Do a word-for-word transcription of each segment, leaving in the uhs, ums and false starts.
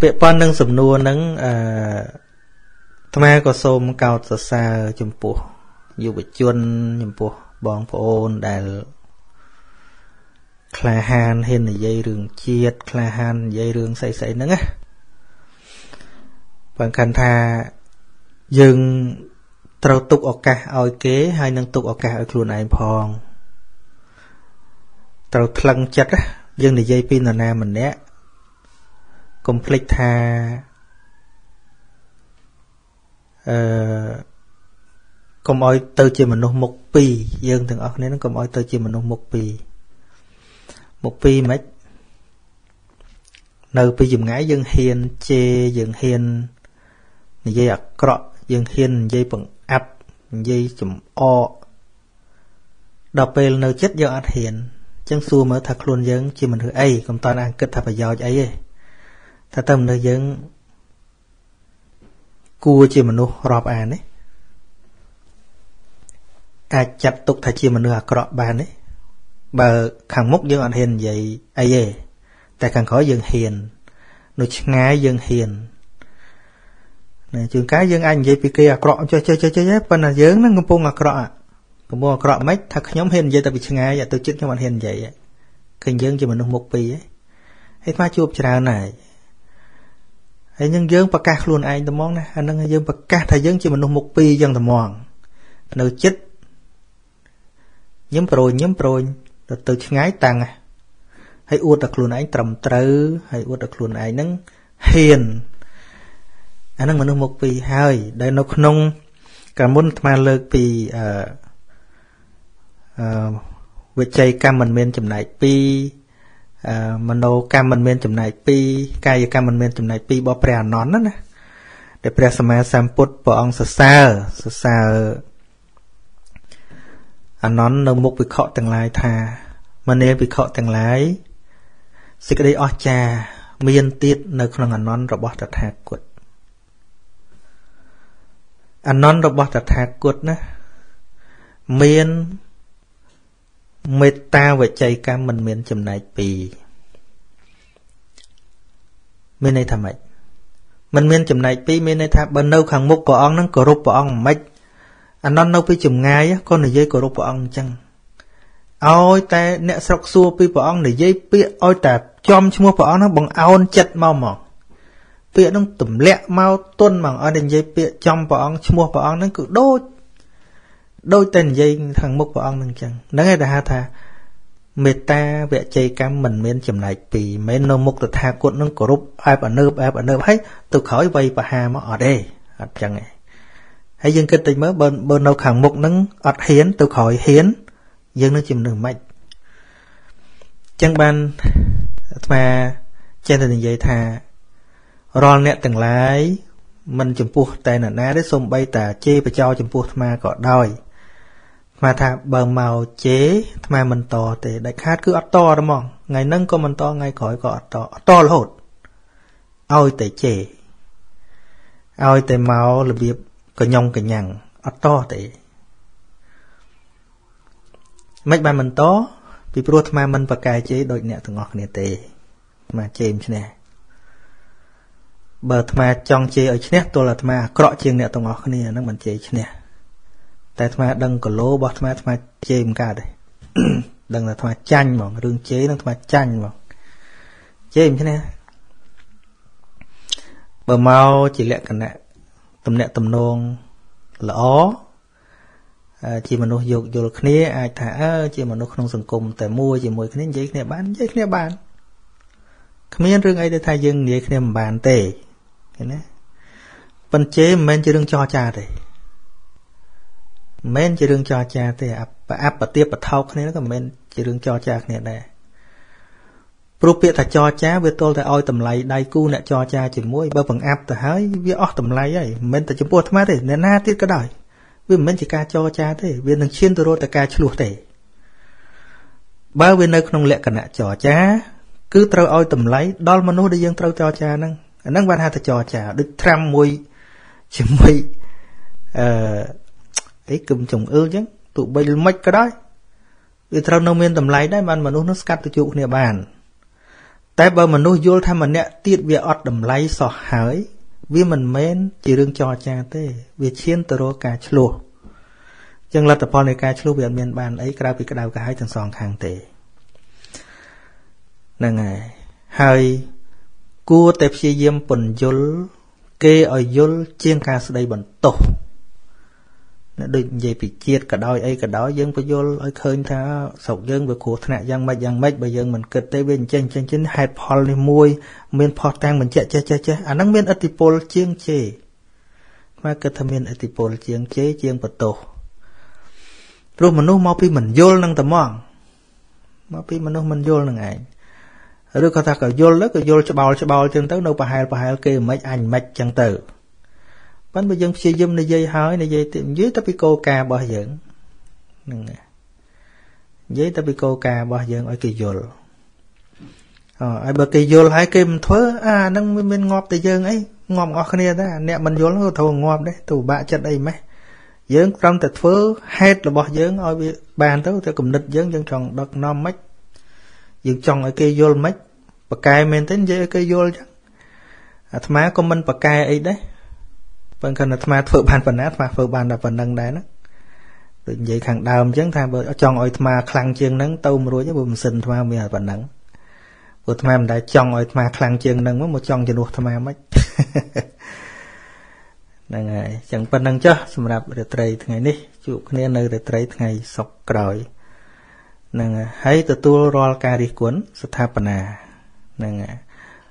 Việc bọn nâng sầm nua nâng tham gia có xôm cao xa xa chùm bùa dù bị chuôn chùm bùa bọn phụ ôn đà khla hàn hên là dây rừng chiết khla hàn dây rừng say say nâng á bạn khăn tha dừng trâu tục ở cả oi kế hay nâng tục ở cả ở chuồn ai phong trâu thăng chặt á dừng là dây pin là na mình đấy complete tha công oi từ chỉ mình nông một pi dân thường ở nên nó công oi từ chỉ mình nông một pi một pi mấy nơi pi dùm ngái dân hiền chê dân hiền dây ạc cọ dân hiền dây bằng áp dây chùm o đọc về nơi chết do ác hiền chẳng xua mở thật luôn dân chỉ mình hứa ấy công toàn ăn kết thật và do ấy ấy thật tâm nơi dân cua chỉ mình nô rọp án ấy ai chặt tục thật chỉ mình nô rọp bàn ấy bà khẳng mốc dân anh hiền vậy ai vậy tại khẳng khó dân hiền nô ngái dân hiền chuyện cái dân anh vậy bị kia cọ cho cho cho cho phần là dân nó cũng buông à cọ cũng buông cọ mấy thật nhóm hiền vậy tại bị ngái vậy tôi chết cho anh hiền vậy kinh dân chỉ mình nô một pì ấy hết má chụp chào này ấy nhưng dân bạc cát luôn ai tao mong nè anh đang dân bạc cát thay dân chỉ mình nô một pì dân tao mòn nô chết nhóm rồi nhóm rồi từ ngái tăng à hãy uất đặc luôn anh trầm trứ hãy uất đặc luôn anh nâng hiền anh nâng mình nâng một vì hơi đây nó không cả muốn mà lơ vì về chơi cam mình men chấm này pi mình đâu cam mình men chấm này pi cái cam mình men chấm này pi bỏ bè nón đó nè để bè xem mà xem put bỏ ông sờ sờ sờ anh nón nông mục bị khọ từng lái thà mà nếu bị khọ từng lái xí cái đấy ở trà miên tiết nơi con anh nón robot đặt hạt quật anh nón robot đặt hạt quật nè miên mệt ta về chạy cam mình miên chấm này pì miên này thầm mày mình miên chấm này pì miên này thà bên đâu hàng mục của ông nó có rụp của ông mày anh non nâu pi chùm ngay á con này dây cổ rục bỏ ông chăng ôi ta nẹt sọc xua pi bỏ ông này dây pi ôi ta chom chua bỏ ông nó bằng aon chật mau mỏng pi nó tủm lẹ mau tuôn bằng ở đền dây pi chom bỏ ông chua bỏ ông nó cứ đôi đôi tên dây thằng mốc bỏ ông nâng chăng nãy ngày đã ha thà mệt ta vẽ chơi cam mình miên chùm này vì mấy nô mốc được tha cuộn nó cổ rục ai bỏ nơ ai bỏ nơ hết từ khỏi vây và hà mà ở đây ở chăng này hay dân kinh tế mới bên bên đâu khẳng mục nắng ọt hiến từ khỏi hiến dân nó chìm đường mạnh chẳng ban mà trên tình dây thà ron nẹt từng lái mình chìm buộc tay nè ná để xông bay tà chê và cho chìm buộc mà cọ đòi mà thà bờ màu chế mà mình to thì đại khát cứ ọt to đúng không ngày nâng có mình to ngay khỏi cọ to to là hột ôi tệ chê ôi tệ màu là việc có nhông cái nhằng ở to thế mấy bạn mình to vì pro tham mình và cài chế đội nhẹ thường ngọt này thế mà chém thế này bờ tham trong chế ở trên tôi là tham cọ chiêng nhẹ thường ngọt này nó mình chế thế này tại tham đăng có lố bờ tham tham chém cả đấy đăng là tham chanh mà đường chế nó tham chanh mà chém thế này bờ mau chỉ lẹ cẩn nè tầm nẹt tầm nong lỏ chỉ mà nó dục dục khné ai thả chỉ mà nó không sừng cùngแต่mua chỉ mua khné giấy khné bán giấy khné bán khné riêng ai để thay riêng nghề khné bán tệ thế nè vấn chế men chỉ riêng cho cha đấy men chỉ riêng cho cha thì áp áp bật tiếp bật thâu khné nó còn men chỉ riêng cho cha khné này rụp biệt thà cho cha về tôi thà oi tầm lầy đầy cu nè cho cha chỉ muối bơ bằng áp thà hái với ót tầm lầy ấy mình thà chỉ mua tham thế nè na tiếc cái đời vì mình chỉ ca cho cha thế vì thằng chiên tôi rồi thà ca chua thế ba bên nơi không lệ cả nè cho cha cứ trâu oi tầm lầy đo mà nuôi để dân trâu cho cha năng năng văn hà thà cho cha được trăm muối chỉ muối ấy cầm chồng ư chứ tụi bây mất cái đấy vì trâu nông miền tầm lầy đấy mà mà nuôi nó cắt từ trụ nè bàn Tại bởi mà nuôi vô tham mà nẹ tiết về ọt đầm lấy sọ hỏi. Vì mình mến chỉ rương cho cha tế. Vì chiến tờ rô cả chlu. Chân là tập bọn này cả chlu về miền bàn ấy. Cả đào kỳ cả đào cả hai thằng sòn kháng tế. Nâng này. Hơi. Cua tệp xe diêm bần dôl. Kê ở dôl chiên ca sơ đầy bần tổ. Đừng dây bị chết cả đôi ấy cả đó dân phải vô ở khơi tháo sọc dân với cuộc nạn dân mà dân mấy bây giờ mình kịch tới bên trên trên trên hai poly môi miền port tang mình chạy chạy chạy chạy anh đang miền atipol chiêng chế mà cái thằng miền atipol chiêng chế chiêng bật tổ rồi mình nô mau pi mình vô năng tầm mòn mau pi mình nô mình vô năng ngày rồi có thằng cả vô lắc cả vô cho bao cho bao trên tới đâu bà hai bà hai kia mấy anh mấy chẳng tử bánh bây dân xây dùm này dây hỏi này dây tìm dưới tập cô ca bỏ dưỡng dưới tập cô ca bỏ dưỡng ở kỳ dồn ở bờ kỳ dồn hai kim thớ à nâng bên ngọp thì dân ấy ngọp ngọt khăn đó nẹ mình dồn nó thù ngọp đấy thù bạ chân đây mấy dưỡng trong tật phớ hết là bỏ dưỡng ở bàn tớ thì cùng địch dưỡng dân tròn đọc non mách dưỡng tròn ở kỳ dồn mách bà cài mình tính dây ở kỳ dồn chắc à thầm á con mình bà cài ấy đấy vâng cần là tham phở bàn phần nát và phở bàn là phần nâng đá đó tự vậy thằng đào chấn tham vợ chồng ơi tham khăn chiên nắng tôm rồi chứ bùm sinh tham mì phần nắng vợ tham đã chồng ơi tham khăn chiên nắng mới một chồng chỉ luộc tham mấy này chẳng phần nâng cho xem là được trầy ngày ní chụp cái này được trầy ngày sọc còi này hãy tự tu roi cà đi cuốn sát tha phần à này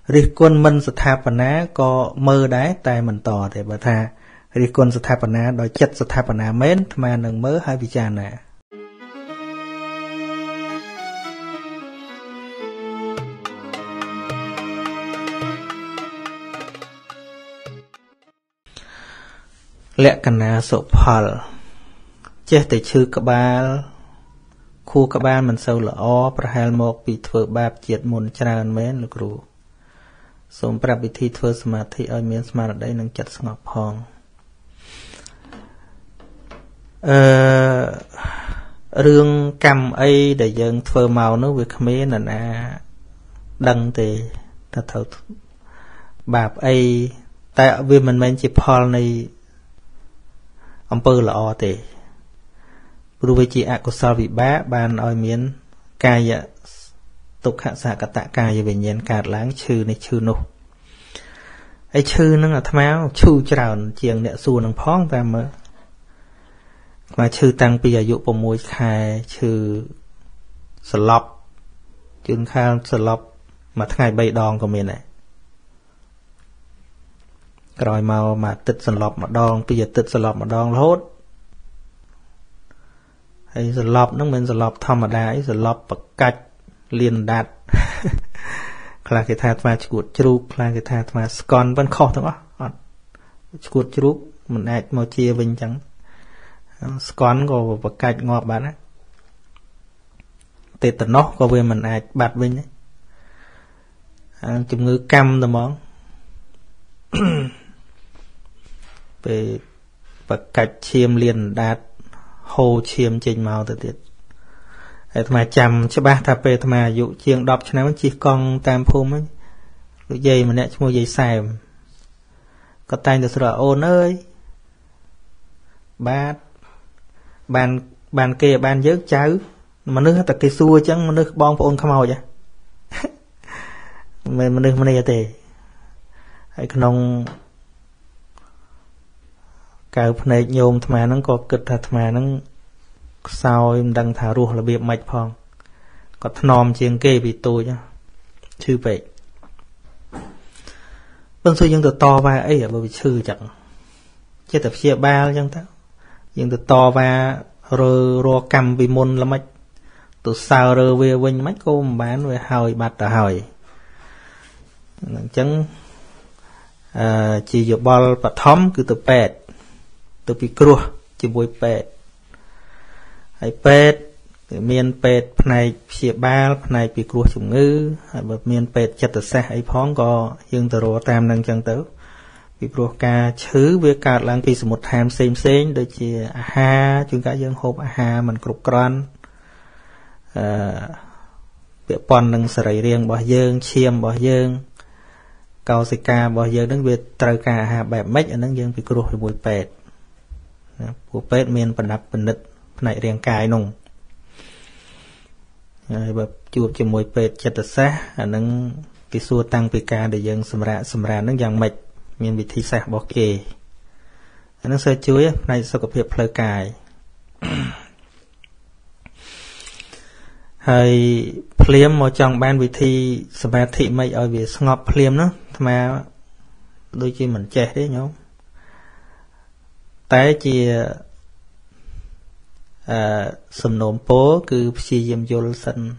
rì quân mình sát tháp bản á có mơ đá tai mình tỏ để bà tha rì quân sát tháp bản á đòi chất sát tháp bản á mến mà nâng mơ hai vị trà nè lẹ cẩn á sổ phal chết để chư cà ba khu cà ba mình sâu là o prahel mộc bị thừa bạp chết mồn tràn mến lục rù sống bạp bị thi thưa sma thi ở miền sma ở đây nâng chặt ngọc hòn riêng cam ấy để dân thưa màu nó việc mấy là na đăng thì ta thầu bạp ấy tại vì mình mình chỉ phòn này ông pơ là o thì đối với chị ạ của sao bị bá ban ở miền cai ạ tục hạ xạ cả tạ ca về nhiên cạt láng chư này chư nô ấy chư nó là tham áo chư tròn chiềng nẹt xu nằng phong ta mà mà chư tăng bây giờ dụ bồ môi khai chư slop chư khai slop mà thay bay đòn của mình này rồi màu mà tịt slop mà đòn bây giờ tịt slop mà đòn lốt ấy slop nó mình slop thầm mà đá ấy slop bậc cạch liền đạt là cái thà mà chuột chuột là cái thà mà còn vẫn khó thôi á chuột chuột mình ăn màu chia bình trắng còn có vật cạch ngọt bạn á tê tận nó có về mình ăn bạt bình đấy ăn chùm ngư cam là món về vật cạch chiêm liền đạt hồ chiêm trên màu từ tiệt mà chầm cho ba thập về mà dụ chiên đọc cho nó chỉ con tam phum ấy lúc dây mà nè mua dây xàm có tay được rồi ôn ơi ba bàn bàn kia bàn dớt cháu mà nước tật cây xua chẳng mà nước bong phun không màu vậy mình mình nước mình này thì hãy nông cào này nhôm mà nó có cực thật mà nó sao em đang thả ruột là bị mạch phong có thnom chiên kê bị tôi nhá chư vậy bên xưa dân từ to va ấy ở bởi chư chẳng chết tập chia ba dân ta dân từ to va rơ ro cầm bị môn là mạch từ sao rơ về vinh mạch cô bán về hỏi bạt là hỏi chẳng à, chỉ dựa bal và thấm cứ từ pet từ bị cua chỉ bôi pet hay pet miền pet này chia ba này bị cua chủng ngư hay miền pet chặt từ xa ấy phong có dương từ rô tam năng chân tử bị cua cá chứ với cá lang bị một tham xem xem đôi chia ha chúng cá dương hộp ha mình cục con Việc bọn nâng sở riêng bỏ dương, chiêm bỏ dương Câu xì ca bỏ dương đứng về trời cả hà bẹp mách ở nâng dương vì cổ hồi bùi bẹt Bùi bẹt miền phần đập phần nịch này riêng cài nông Chụp cho mùi bẹt chật thật xa ở nâng cái xua tăng vì ca để dương xâm ra xâm ra nâng dàng mạch miền bị thi xa bỏ kề ở nâng sơ chuối này sau cập hiệp lời cài Hãy phliếm một trong ban vị thi sơ bà thị mây ở việc ngọp phliếm đó mà đôi khi mình chết đấy nhớ Tại chỉ à, xâm nộm bố cứ xì dìm dồn sân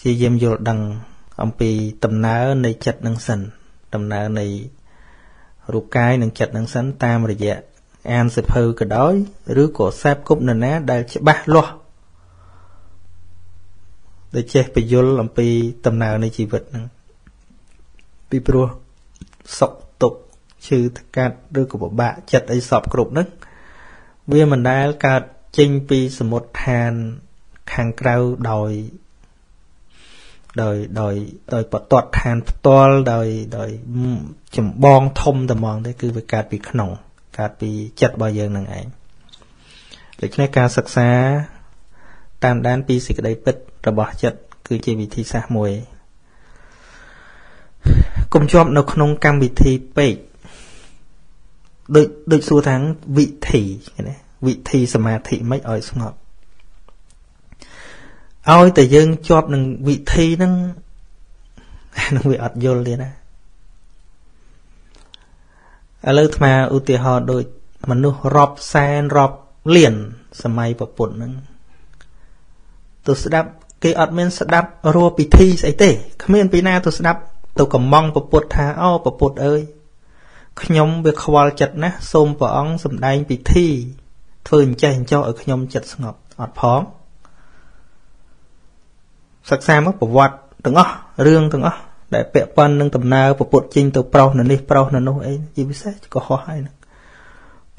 Xì dìm dồn đằng ông bị tầm ná này chật nâng sân Tầm ná này rụt cái nâng chật nâng sân tam rồi dạ Anh sẽ phơi cái đói rứa cổ sáp cúp nền á đây chỉ ba lo để che bị vô làm bị tầm nào này chỉ vật nè bị pro sọc tục trừ cả rứa của bộ bạ chặt ấy sọc cột nấc vì mình đã cả chinh bị sầm một hàn hàng cào đòi đòi đòi đòi bọt tọt hàn to đòi đòi chấm bong thông tầm mòn đấy cứ về cả bị khẩn Các bị chật bao giờ nâng ảnh Lịch này ca sạc xa Tam đán bị xịt đầy bích Rồi bỏ chật Cứ chỉ bị thi xa mùi Cùng chôm nó không cam bị thi bếch Đợi xu tháng vị thị Vị thị xa mà thị mấy ỏi xuống hợp Ôi tờ dân chôm nâng vị thị nâng Nâng vị ọt vô liền á Ở lưu thma ưu tì hò đôi Mà nó rộp xa rộp liền Sa may bỏ bột nâng Tôi sẽ đáp Cái ọt mình sẽ đáp Rùa bì thi sẽ tế Cảm ơn bì na tôi sẽ đáp Tôi cầm mong bỏ bột thà Ô bỏ bột ơi Các nhóm bị khóa chật ná Xôm bỏ ống xâm đáy bì thi Thường chạy cho ở các nhóm chật xa ngọt ọt phóng Sắc xa mất bỏ vọt Từng ơ Rương từng ơ Đại bệ văn nâng tầm nào và bột chinh tàu bảo nâng nếp bảo nâng nô ấy Chỉ biết xác chỉ có hóa hay nâng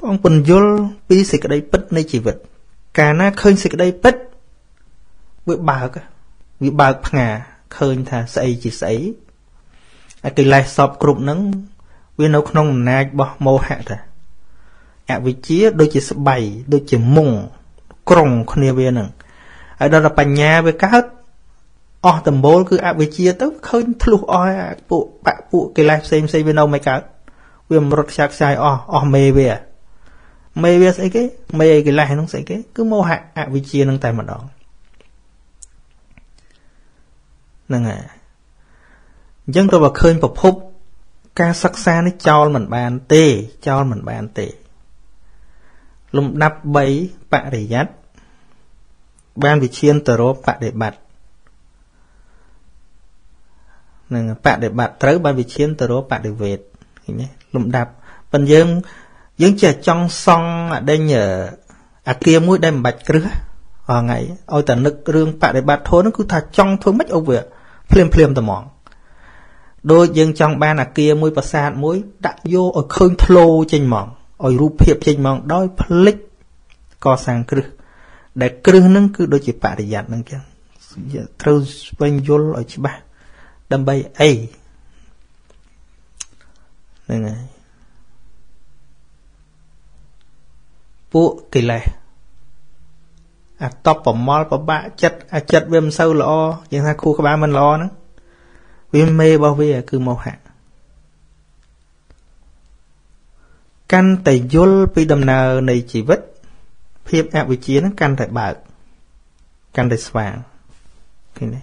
Bọn bình dùl bí xịt ở đây bích này chỉ vật Cả ná khơi xịt ở đây bích Vì bạc Vì bạc ngà khơi thà xây chỉ xây Cái lai sọp cụp nâng Vì nấu nông nạc bỏ mô hạ thà À vì chía đôi chỉ sắp bày Đôi chỉ mùng Krong khôn nê về nâng Ở đó là bà nhà với cá hết Ồ tầm bố cứ áp về chia tức khơi thlu oi ạ bộ bạ bộ cái live xem xem bên đâu mày cả vì mà rớt sạc sai ồ ồ mê về à mê về sẽ cái mê cái live nó sẽ cái cứ mô hạ áp về chia nâng tay mà đó nâng à dân tôi bảo khơi một phút ca sắc xa nó cho mình bàn tê cho mình bàn tê lùm đắp bấy bạ để dắt ban về chia tờ rô bạ để bạt Bạn để bạc trớ bà vị chiến tớ rô bạc để vệt Lụm đạp Bạn dương Dương chả trong song ở đây nhờ À kia mũi đây mà bạch rứa Ở ngày Ôi ta nực rương bạc để bạc thôi Nó cứ thả trong thôi mất ốc việc Phlim phlim tầm mỏng Đôi dương trong ban à kia mũi bà xa mũi Đã vô ở khơi thô trên mỏng Ở rụp hiệp trên mỏng Đói phlik Có sang rứa Để rứa nâng cứ đôi chỉ bạc để giặt nâng kia Trâu bên vô ở chỉ bạc Đâm bay ấy Nên này Bố kỳ lệ À tóc bỏ mò bỏ bạ chất À chất viêm sâu lọ Nhưng ta khu các bạn mình lọ nữa Viêm mê bao vi à cứ màu hạ Căn tài dôl Vì đầm nào này chỉ vít Phiếp áp vị trí nó căn tài bạc Căn tài sàng Cái này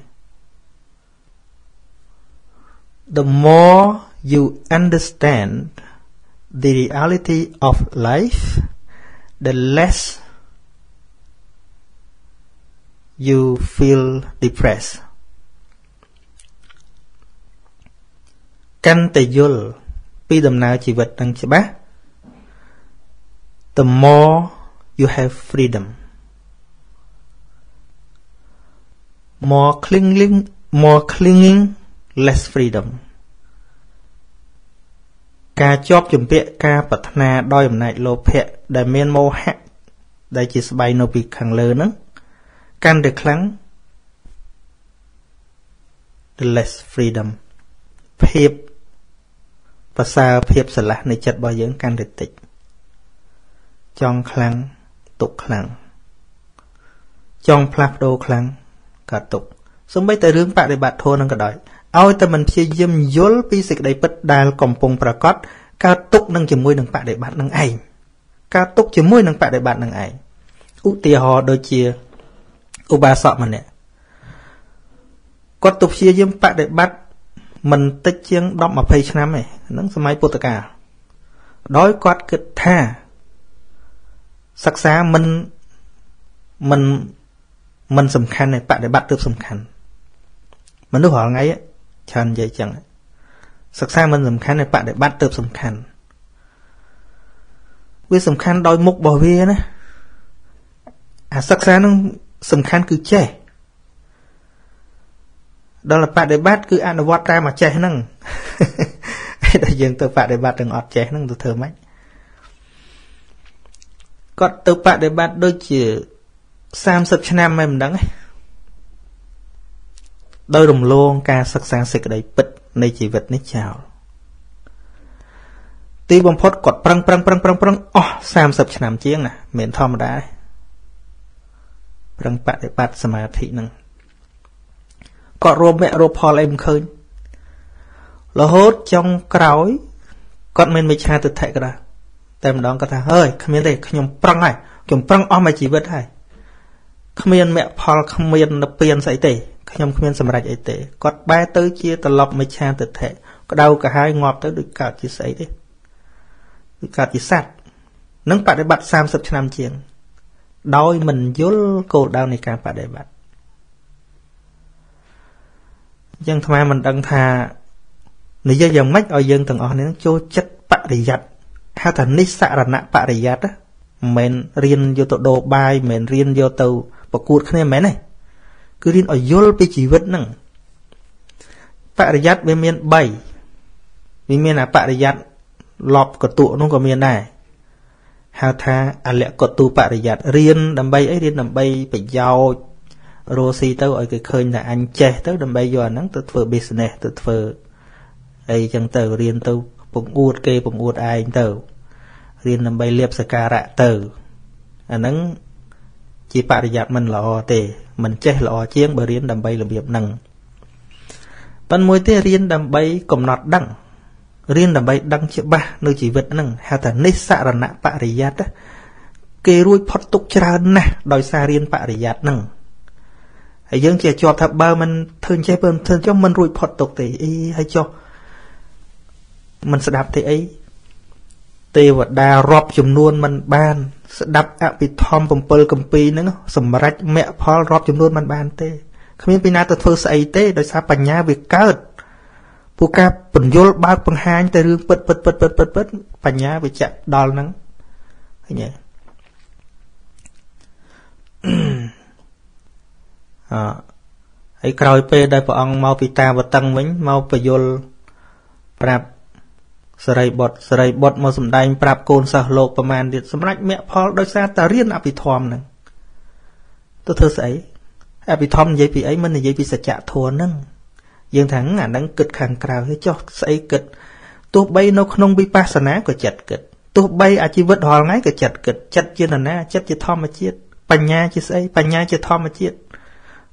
The more you understand the reality of life, the less you feel depressed. Căn tài dùl, pi đầm nào chỉ vật đang chỉ bác. The more you have freedom, more clinging, more clinging. Less freedom. Ca chóp chùm bệ ca bật na đôi ẩm nạch lô phẹ đại miên mô hạng đại chỉ bay nô bị khẳng lơ nâng Can decline the less freedom. Phép và sao phép sẽ là nơi chất bao dưỡng can được tịch. Trong khăn tục khăn. Trong plap đô khăn cả tục. Sống bây tới rướng bạc để bạc thô nâng cả đói. Ôi ta mình sẽ dùm dối bí dịch đầy bất đà là cổng bông bà cót. Cao tục nâng chìm môi nâng bạc để bạc nâng ảnh. Cao tục chìm môi nâng bạc để bạc nâng ảnh. Ú tìa hò đôi chìa. Ú ba sọ mình nè. Có tục xìa dùm bạc để bạc. Mình tích chiếng đọc mà phê chân này. Nâng xe máy bố tất cả. Đói quát cực tha. Sắc xa mình. Mình. Mình xâm khăn này bạc để bạc tớp xâm khăn. Mình lúc hỏi ngay á. Chân dây chẳng. Sắc xa mình xâm khăn này bạc để bạc tớp xâm khăn. Vì xâm khăn đôi mục bỏ viên á. À sắc xa nó xâm khăn cứ chê. Đó là bạc để bát cứ ăn vọt ra mà cháy nâng. Đại dương tôi bạc để bát đừng ọt cháy nâng tôi thơ mách. Còn tôi bạc để bát đôi chữ Sam sập chân em em đắng ấy. Đôi đồng luôn ca sắc sáng xịt ở đây bịch. Này chỉ vật này chào. Tuy bông phốt cọt prăng prăng prăng prăng prăng. Ồ oh, Sam sập chân em chiếng nè. Mến thòm đá ấy. Prăng bạc để bát xa mà thị nâng. Có rô mẹ rô phò là em khơi. Là hốt trong cõi. Còn mình mới cha tự thệ cơ đó. Tầm đó có thằng hơi. Không biết đây. Không prăng này. Không prăng ôm mà chỉ vật này. Không biết mẹ phò là không biết là biên sẽ tế. Không biết xâm rạch ấy tế. Còn ba tới chia tự lọc mới cha tự thệ. Có đâu cả hai ngọt tới đuổi cào chia sấy đi. Đuổi cào chia sát. Nâng bạc để bạc xăm sập cho năm chiếng. Đói mình dốt cổ đau này càng bạc để bạc. Nhưng thầm ai mình đang thà nếu giờ dòng mách ở dân tầng ở nên cho chất bạc để giặt. Há thà nít xạ là nạ bạc để giặt á. Mình riêng vô tàu đồ bài, mình riêng vô tàu bạc cụt khá nên mến này. Cứ riêng ở dôl bì chỉ vứt nâng. Bạc để giặt với miền bảy. Vì miền là bạc để giặt lọp cỏ tụ nó có miền này. Há thà à lẽ cỏ tụ bạc để giặt riêng đầm bay ấy riêng đầm bay phải giàu. Rồi xì tao ở cái khơi là anh chê tao đâm bây giờ nắng tao vừa business tao vừa ấy chẳng tao riêng tao bụng uột kê bụng uột ai anh tao riêng đâm bây liệp sạc rạ tao anh nắng chỉ bạc để giặt mình lò tề mình chê lò chiếng bởi riêng đâm bây là biệp nặng ban mối tê riêng đâm bây cầm nọt đăng riêng đâm bây đăng chữ ba nơi chỉ vật nặng hạ thần nít xạ là nạ bạc để giặt á kê ruôi phót tục chả nè đòi xa riêng bạc để giặt nặng. Hãy dân chè cho thập ba mình thương chế bơm thương cho mình rùi phọt tục thì ý hay cho mình sẽ đạp thì ấy tê vật đà rộp chùm luôn mình bàn sẽ đạp ạ bị thom bầm pơ cầm pi nữa sầm rách mẹ phó rộp chùm luôn mình bàn tê không biết pina tớ thơ sấy tê đòi xa bành nhá việc cớt phu ca bẩn vô ba bẩn hai tê rương bật bật bật bật bật bật bành nhá việc chạm đo nắng nhỉ. Hãy cõi pe đại phật ông mau pita và tăng mình mau pejol prap sợi bọt sợi bọt mau sum đai prap côn sa lộc bầm an điện sum rách mẹ phò đôi sa ta riêng apithom nè tôi thưa sấy apithom vậy vì ấy mình là vậy vì sạch chạ thua nâng dương thẳng ngàn đắng kịch khang cào thế cho sấy kịch tôi bay nô không bị pa sa ná của chật kịch tôi bay à chi vớt hòn ngay của chật kịch chật chưa là ná chật chưa thom mà chiết bành nha chưa sấy bành nha chưa thom mà chiết.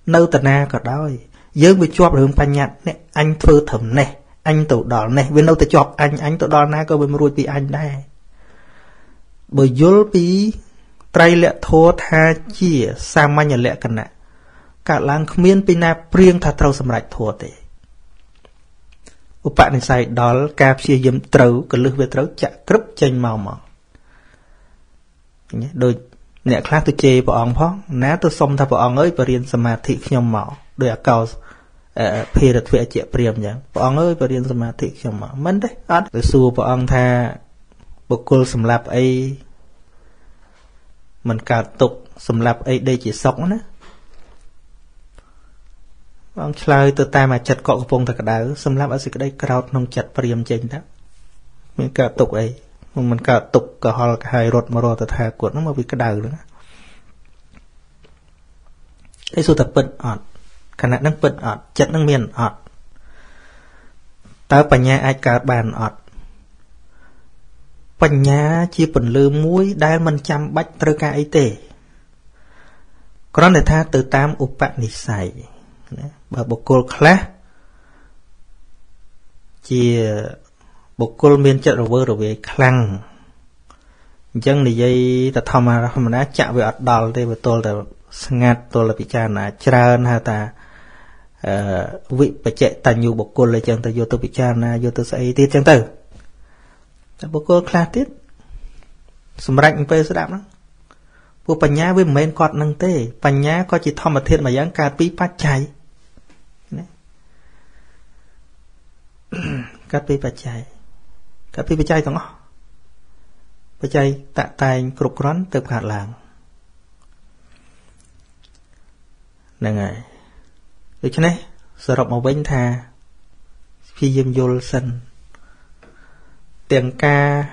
Nâu tà na có đói. Dương bị chọc rừng bàn nhạt. Anh thơ thầm nè. Anh tổ đỏ nè. Vì nâu ta chọc anh. Anh tổ đỏ na có bởi mùi bị anh nè. Bởi dốt bí. Trai lẹ thô tha chìa. Sa manh ở lẹ cả nạ. Cả làng khám miên bình nà. Priêng thà trâu xâm rạch thô tê. Ủa bạn này xài đó là cạp xìa dâm trâu. Cả lực về trâu chạ cướp chanh màu màu. Đôi nè khác tôi chê vào ông phó, ná tôi xong thà vào ông ấy và riêng samadhi nhom mỏ, đôi à cầu phê đặt về chè priêm vậy, vào ông ấy và riêng samadhi nhom mỏ, mến đấy, ắt tôi xua vào ông tha, bậc cô sầm lạp ấy, mình cả tục sầm lạp ấy đây chỉ sống nữa, ông chơi từ tai mà chặt cọ vùng thật đá, sầm lạp ở xịt đây cào nông chặt priêm chênh đó, mình cả tục ấy. Mình cả tục cả họ là hai rốt mà rồi ta thà cuộn nó mà bị cái đào nữa. cái số tập bận ọt khả năng năng bận ọt chất năng miền ọt tớ bận nhà ai cả bàn ọt bận nhà chia bận lừa muối đai mình chăm bách trơ ca ấy tệ còn để tha từ tam upanisai bà bồ câu khác chia bồ câu miền chất rồi vơ rồi về khăng dân này dây ta thầm mà không mà chạm về ọt đòn thì tôi là ngạt tôi là bị cha là cha na ta vị bạch chạy ta nhiều bậc cô là chẳng ta vô tôi bị cha na vô tôi say tiết chẳng từ bậc cô khá tiết sầm rạnh về sẽ đạm lắm vô bạch nhá với mấy con năng tê bạch nhá có chỉ thầm mà thiệt mà dáng cà pí bát chạy cà pí bát chạy cà pí bát chạy thằng ngõ bát chạy tạ tài cột rắn từ hạt làng năng ấy, được chứ này, sở rộng màu bánh thà, phi diêm vô sân, tiền ca,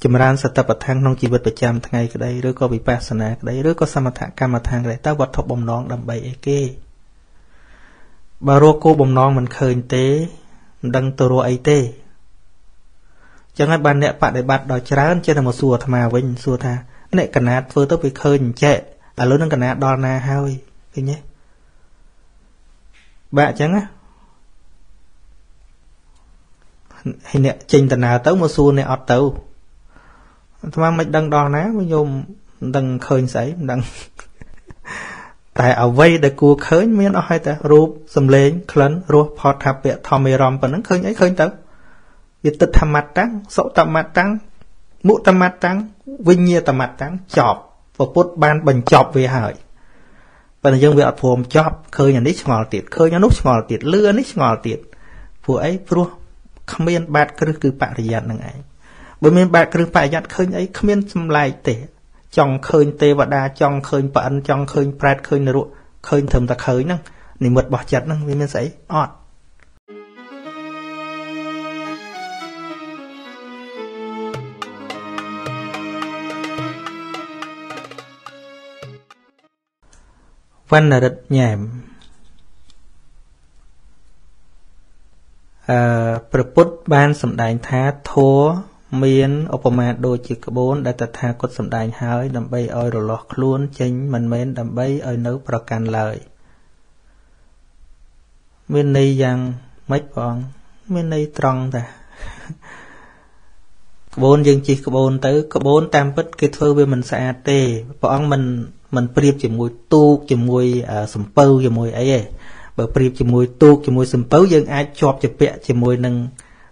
chấm ran sát tập thang nông chỉ vật bạch chạm ngày cái đấy, rồi có bị bát sơn cái đấy, rồi có samatha cam thang cái đấy, ta vật thọ bồng non đầm bầy kê, bà rô cô bồng non mình khơi tế, đăng tơ rô ấy tế, chẳng ai bàn nẹt bạn để bạt đòi chán, chơi là một xua tham à vinh xua tha, nẹt cả nát vừa tới bị khơi chạy, à lớn hơn cả nát đòn na hơi. Nhé. Bạn chẳng á hình nè trình tần nào tới một xu này ọt tàu mà mình đang đo ná với nhôm đang khơi sấy đang tại ở vây để cua khơi miếng nó hay ta rúp xâm lên khấn rúp phật tháp bẹ thò mề ròm và nó khơi ấy khơi tới việc tịch tham mặt trắng sổ tham mặt trắng mũ tham mặt trắng vinh nhiêu tham mặt trắng chọc và bút ban bình chọc về hỏi bạn dân về phồm chóp khơi nhà nít ngòi tiệt khơi nhà nút ngòi tiệt lưa nít ngòi tiệt phụ ấy pru không biết bạt cứ cứ bạt gì vậy năng ấy bởi miền bạt cứ bạt giặt khơi ấy không biết xâm lại tệ trong khơi tê và đa trong khơi bạn trong khơi bạt khơi nè ruộng khơi thầm ta khơi năng nỉ mượt bỏ chặt năng vì miền sấy ọt văn là đất nhảm Phật ban sẩm đài thá thố miên opama đôi chiếc bốn đã tật tha cốt sẩm đài hơi đầm bay ơi rồi lọt luôn chính mình mến đầm bay ơi nấu bạc can lời miên này rằng mấy bọn miên này tròn ta bốn dân chiếc bốn tới bốn tam bích cái thơ với mình sẽ tê bọn mình mình priệp chỉ mùi tu chỉ mùi sầm pâu chỉ mùi ấy, bởi priệp chỉ mùi tu chỉ mùi sầm pâu dân ai chọp chỉ bẹ chỉ mùi nâng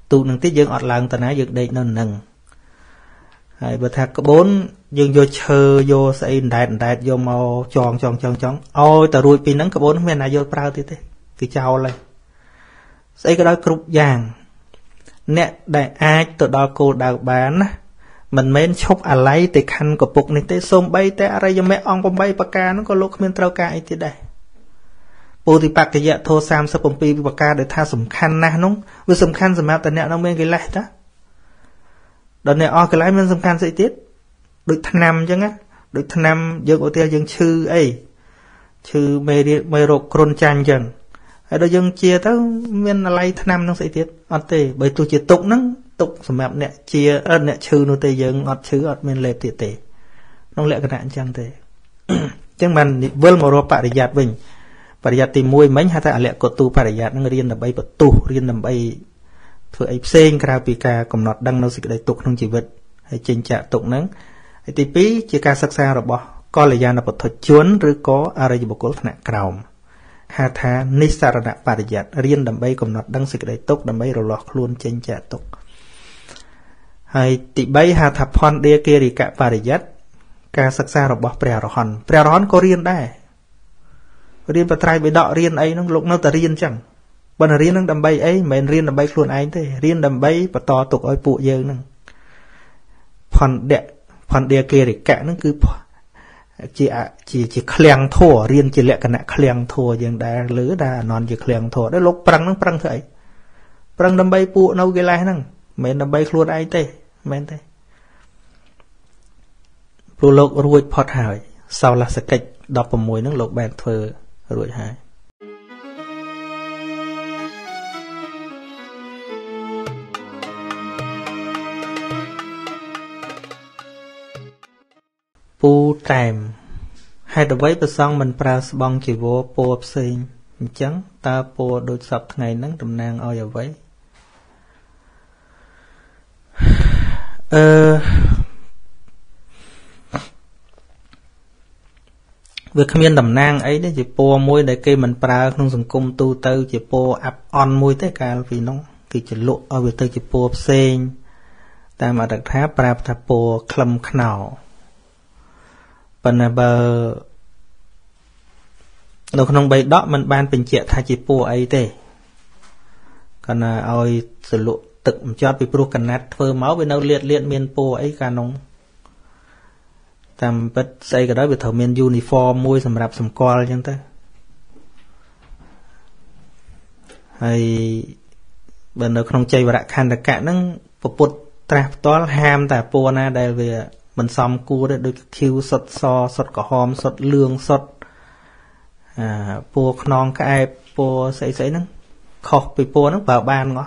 tu nâng tiết dân ọt làng ta nói dân đây nó nâng, bởi thà có bốn dân vô chơi vô say đại đại vô màu tròn tròn tròn tròn, ôi ta ruồi pin nắng có bốn hôm nay vô prao thế thế, cứ chào lại, say cái đó cục vàng, nè đại ai tụi đó cô đào bán. Mình mến chốc à lấy thì khăn của bục này tới xông bay tới à ra cho mấy ông bông bay bà ca nó có lúc mình trao ca ấy thì đây bố thì bạc thì dạ thô xàm sắp bông bì bà ca để tha sầm khăn nà nóng vì sầm khăn sầm mẹo tà nẹo nó mới cái lại đó đó này o cái lái mình sầm khăn sẽ tiết được thằng năm chứ á được thằng năm dân ổ tiêu dân chư ấy chư mê đi mê rộ krôn chan dân ở đó dân chia tới mình là lấy thằng năm nó sẽ tiết ở tê bởi tôi chỉ tục nắng tục sầm mập nè chia ơn nè chư nô tây dương ngọt chư ngọt miền lệ tiệt tệ nông lệ cái nạn chăng thế chẳng bàn vươn màu ro pari giạt mình pari giạt tìm mui mấy hai ta lệ cột tu pari giạt nó riêng làm bay bật tu riêng làm bay thưa ấy sen krapika cầm nọt đăng nó xịt đầy tục không chỉ vật hay trên chạ tục nắng hay tì pí chia ca sắc xa rồi bỏ coi là già là bật thuật chuốn rứ có arai bồ cốt nạn cào hai ta nisarana pari giạt riêng làm bay cầm nọt đăng xịt đầy tục làm bay rồi lọt luôn trên chạ tục hay tị bay hà thập hòn đê kia thì cả bà để dắt cả sắc xa rồi bỏ bèo rồi hòn bèo hòn có riêng đây riêng bà trai bị đọ riêng ấy nó lúc nó ta riêng chẳng bọn là riêng nó đầm bay ấy mà riêng đầm bay luôn ấy thế riêng đầm bay và to tục ơi phụ dơ nè hòn đê hòn đê kia thì cả nó cứ chỉ chỉ chỉ khèng thua riêng chỉ lệ cái nè khèng thua riêng đã lứa đã non chỉ khèng thua đấy lúc prang nó prang thấy prang đầm bay phụ nấu cái lai nè mẹ đầm bay luôn ấy thế mến thế, lục lục ruột phật hải sau là sẽ kịch đọc một mùi nước lục bèn thừa រួចហើយពូតែមហេតុអ្វីប្រសង់មិនប្រើស្បង់ជីវរពណ៌ផ្សេងអញ្ចឹងតើពណ៌ដូចសពថ្ងៃហ្នឹងតំណាងឲ្យអ្វីអឺវាគ្មានតំណាងអីទេជាពណ៌មួយដែលគេមិនប្រើក្នុងសង្គមទូទៅជាពណ៌អាប់អន់មួយទេកាលពីនោះគេចលក់ឲ្យវាទៅជាពណ៌ផ្សេងតាមអត្ថកថាប្រាប់ថាពណ៌ក្លឹមខ្នោប៉ុន្តែបើនៅក្នុងបៃដកมันបានបញ្ជាក់ថាជាពណ៌អីទេគណណាឲ្យសលក់ទឹកមិនចត់ពីព្រោះកណាត់ធ្វើមកវានៅលាតលាតមានពណ៌អីកាលនោះតាមពិតស្អីក៏ដោយវាត្រូវមាន uniform មួយសម្រាប់សម្គាល់អញ្ចឹងទៅហើយបើនៅក្នុងចៃវរៈខណ្ឌកៈហ្នឹងពុទ្ធត្រាស់ផ្ទាល់ហាមតែពណ៌ណាដែលវាមិនសមគួរទេដូចខៀវសុទ្ធសសុទ្ធក្រហមសុទ្ធលឿងសុទ្ធអឺពណ៌ខ្នងក្អែបពណ៌ស្អីស្អីហ្នឹងខុសពីពណ៌ហ្នឹងបើបានហ៎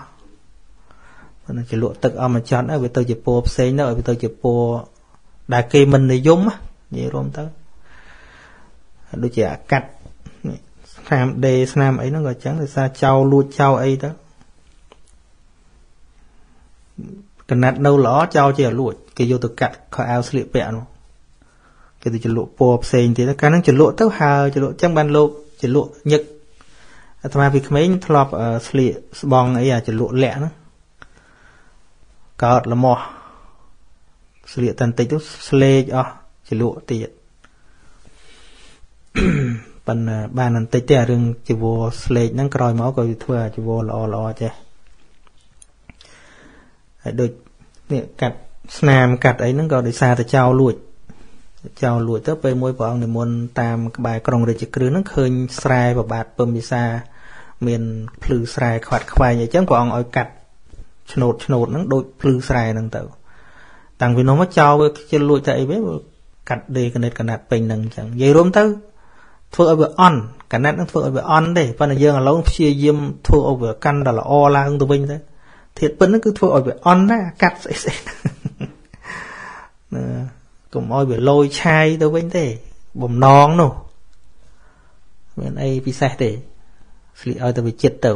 ប៉ុន្តែគេលក់ទឹកអស់មកចត់ហើយវាទៅជាពណ៌ផ្សេងទៅឲ្យវាទៅជាពណ៌ដែលគេមិននិយមនិយាយរួមទៅដូចជាអាកាត់ស្នាមដេស្នាមអីហ្នឹងក៏អញ្ចឹងដោយសារចៅលួចចៅអីទៅកណាត់នៅល្អចៅជាលួចគេយកទៅកាត់ខោអាវស្លៀកពាក់នោះគេទៅចលក់ពណ៌ផ្សេងទៀតកាលហ្នឹងចលក់ទៅហើយចលក់អញ្ចឹងបានលោកចលក់ញឹកអាត្មាពីក្មេងធ្លាប់ស្លៀកស្បង់អីអាចលក់លាក់ហ្នឹងកើតល្មោះស្លៀកតាន់តិចទៅស្លេកអស់ចលក់ទៀតប៉ុន្តែបានបន្តិចទេអារឿងជីវរស្លេកហ្នឹងក្រោយមកក៏វាធ្វើអាជីវរល្អល្អចេះហើយដូចនេះកាត់ស្នាមកាត់អីហ្នឹងក៏ដោយសារតែចៅលួចចៅលួចទៅពេលមួយព្រះអង្គនិមន្តតាមក្បែរក្រុងរាជក្រឹសហ្នឹងឃើញស្រែប្របាទពឹមពិសាមានភ្លឺស្រែខ្វាត់ខ្វែងអីចឹងព្រះអង្គឲ្យកាត់ឆ្នោតឆ្នោតហ្នឹងដូចភ្លឺស្រែហ្នឹងទៅតាំងពីនោះមកចោលវាខ្ជិលលួចតែអីវាកាត់ដេកណិតកណាត់ពេញហ្នឹងអញ្ចឹងនិយាយរួមទៅធ្វើឲ្យវាអន់កណាត់ហ្នឹងធ្វើឲ្យវាអន់ទេប៉ុន្តែយើងឥឡូវព្យាយាមធ្វើឲ្យវាកាន់តែល្អឡើងទៅវិញទៅធាតុពិនហ្នឹងគឺធ្វើឲ្យវាអន់ណាកាត់ស្អីស្អីណាកុំឲ្យវាលយឆាយទៅវិញទេបំណងនោះមានអីពិសេសទេស្លៀកឲ្យទៅវាចិត្តទៅឥ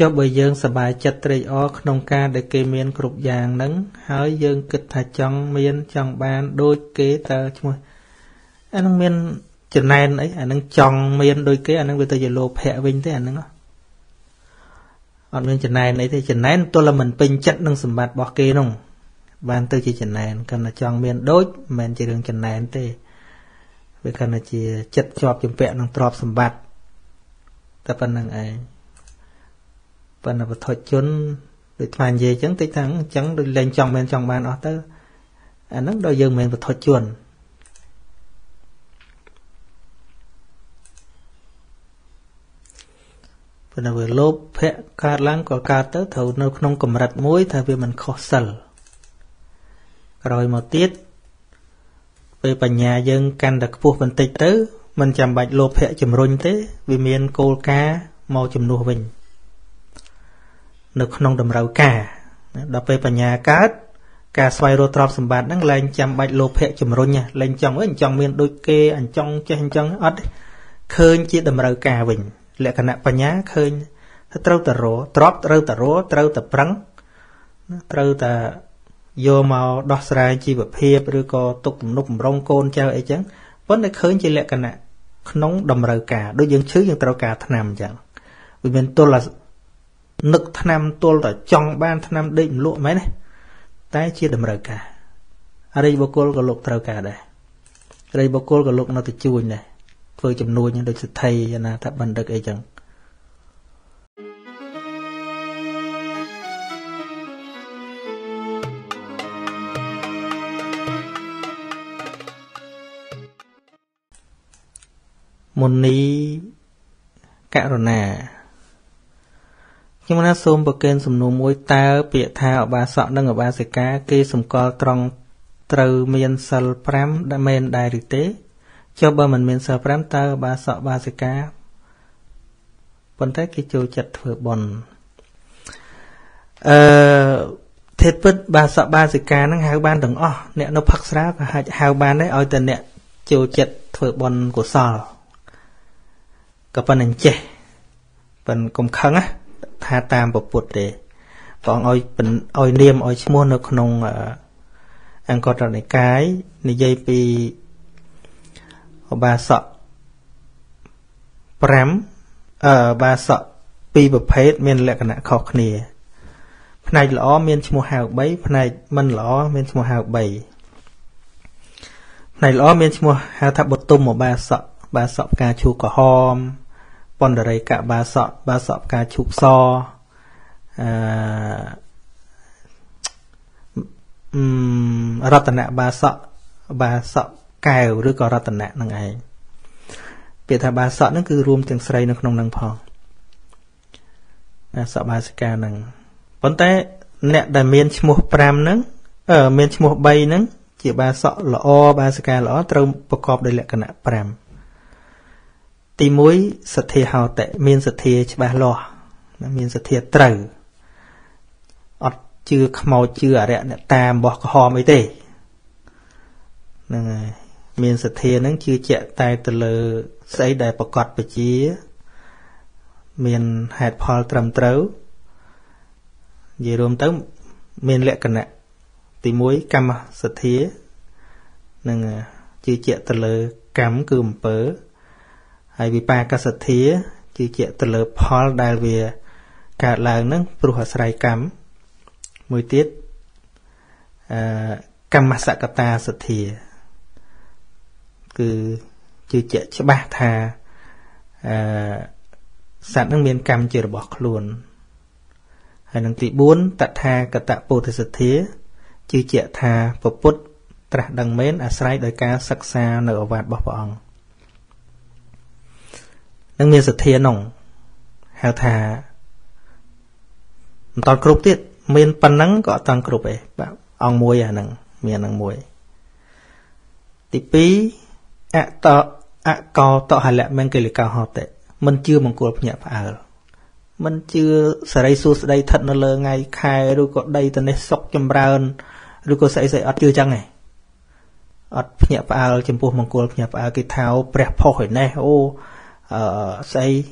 ចុះបើយើងសប្បាយចិត្តត្រេកអរក្នុងការដែលគេមានគ្រប់យ៉ាងហ្នឹងហើយយើងគិតថាចង់មានចង់បានដូចគេតើឈ្មោះអានឹងមានចំណែនអីអានឹងចង់មានដូចគេអានឹងវាទៅជាលោភៈវិញទេអានឹងអត់មានចំណែនអីទេចំណែនទោះតែមិនពេញចិត្តនឹងសម្បត្តិរបស់គេនោះបានទៅជាចំណែនគំថាចង់មានដូចមិនមែនជារឿងចំណែនទេវាគំថាជាចិត្តជាប់ជំពាក់នឹងទ្រព្យសម្បត្តិតែប៉ុណ្្នឹងឯងប៉ុន្តែវត្ថុជនដូចថ្មនិយាយអញ្ចឹងតិចថាអញ្ចឹងដូចលែងចង់មែនចង់បានអស់ទៅអាហ្នឹងដល់យើងមិនមែនវត្ថុជនប៉ុន្តែវាលោភៈកើតឡើងក៏កើតទៅត្រូវនៅក្នុងកម្រិតមួយថាវាមិនខុសសិលក្រោយមកទៀតពេលបញ្ញាយើងកាន់តែខ្ពស់បន្តិចទៅមិនចាំបាច់លោភៈជំរុញទេវាមានគោលការណ៍មកជំនួសវិញនៅក្នុងតម្រូវការដល់ពេលបញ្ញាកើតការស្វែងរកទ្រព្យសម្បត្តិហ្នឹងលែងចាំបាច់លោភៈជំរុញលែងចង់អីចង់មានដូចគេអញ្ចង់ចេះអញ្ចឹងអត់ឃើញជាតម្រូវការវិញលក្ខណៈបញ្ញាឃើញថាត្រូវតរោទ្រព្យត្រូវតរោត្រូវតប្រឹងត្រូវតយកមកដោះស្រាយជីវភាពឬក៏ទុកទំនុកបំរុងកូនចៅអីចឹងប៉ុន្តែឃើញជាលក្ខណៈក្នុងតម្រូវការដូចយើងឈឺយើងត្រូវការថ្នាំអញ្ចឹងវាមានទល់នឹកថ្នាំទល់តែចង់បានថ្នាំដេកមិនលក់មែនទេតែជាតម្រូវការអរិយបុគ្គលក៏លោកត្រូវការដែរ Ray Bocol có lúc nó tự chui nè, phơi chầm nuôi nhưng được sự thay cho nên tháp bần được ấy chẳng. Môn ní cả rồi nè. Nhưng mà xôm bờ kênh xùm nụ môi ta bịa tha ở ba sọ nâng ở ba xe cá kê xùm co trong trừ miên sal pram đã men đại rực tế cho ba mình miên sal pram ta ở ba sọ ba xe cá bọn thế kì chô chật vừa bọn thết bứt ba sọ ba xe cá nâng hào ban đừng ọ nẹ nó phắc sá và hào ban đấy ôi tên nẹ chô chật vừa bọn của sọ có bọn anh chê bọn cũng khăn á tha tam bộ bột để bọn oi bình oi niêm oi mua nó không ăn cọt rồi này cái này dây pi ba sọ pram ở ba sọ pi bậc phết miền lệ cả nè khó khề này lõ miền mua hào bảy này mình lõ miền mua hào bảy này lõ miền mua hào tháp bột tôm ở ba sọ ba sọ cà chua cỏ hòm bọn đời cả ba sọ ba sọ cá chụp so rát tận nè ba sọ ba sọ cào rồi có rát tận nè năng ấy biệt thà ba sọ nó cứ rôm tiếng sấy nó không năng phò ba sọ ba sọ cá năng vấn té nè đại miền mua pram nấng ở miền mua bay nấng chỉ ba sọ lõ ba sọ cá lõ trâu bọc cọp đây là cái nè pram tí muối sạch thịa hào tệ miên sạch thịa chứ bà lo miên sạch thịa trừ ọt chưa màu chưa ở đây tàm bỏ cái hòm ấy tê miên sạch thịa nâng chưa chạy tay từ lờ xây đầy bọc cọt bởi chí miên hạt phò trầm trấu dì rùm tới miên lẹ cần nạ tí muối căm sạch thịa nâng chưa chạy từ lờ cắm cừm bớ hay vì ba cái sạch thía chỉ chạy từ lớp hall đại về cả làng nâng phù sài cắm mùi tiết cắm mặt sạc ta sạch thía cứ chỉ chạy cho ba thà sẵn nâng miền cắm chỉ bỏ luôn hay nâng tỷ bốn tạ thà cả tạ bồ thì sạch thía chỉ chạy thà phổ put trả đằng mến à sài đời cá sặc xa nở vạt bỏ bỏng năng miên sạch thia nòng hào thà toàn cướp tiết miên pan nắng có toàn cướp ấy bảo ong muối à năng miên năng muối tí pí ạ tọ ạ co tọ hà lẹ men kề cao họ tệ mình chưa mong cuộc nhẹ phải ở mình chưa sờ đây xu sờ đây thật nó lơ ngay khai rồi có đây tận đây sọc châm brown rồi có sấy sấy ở chưa chăng này ở nhẹ phải ở chấm buộc mong cuộc nhẹ phải ở cái tháo bẹp phò hỏi này ô ờ xây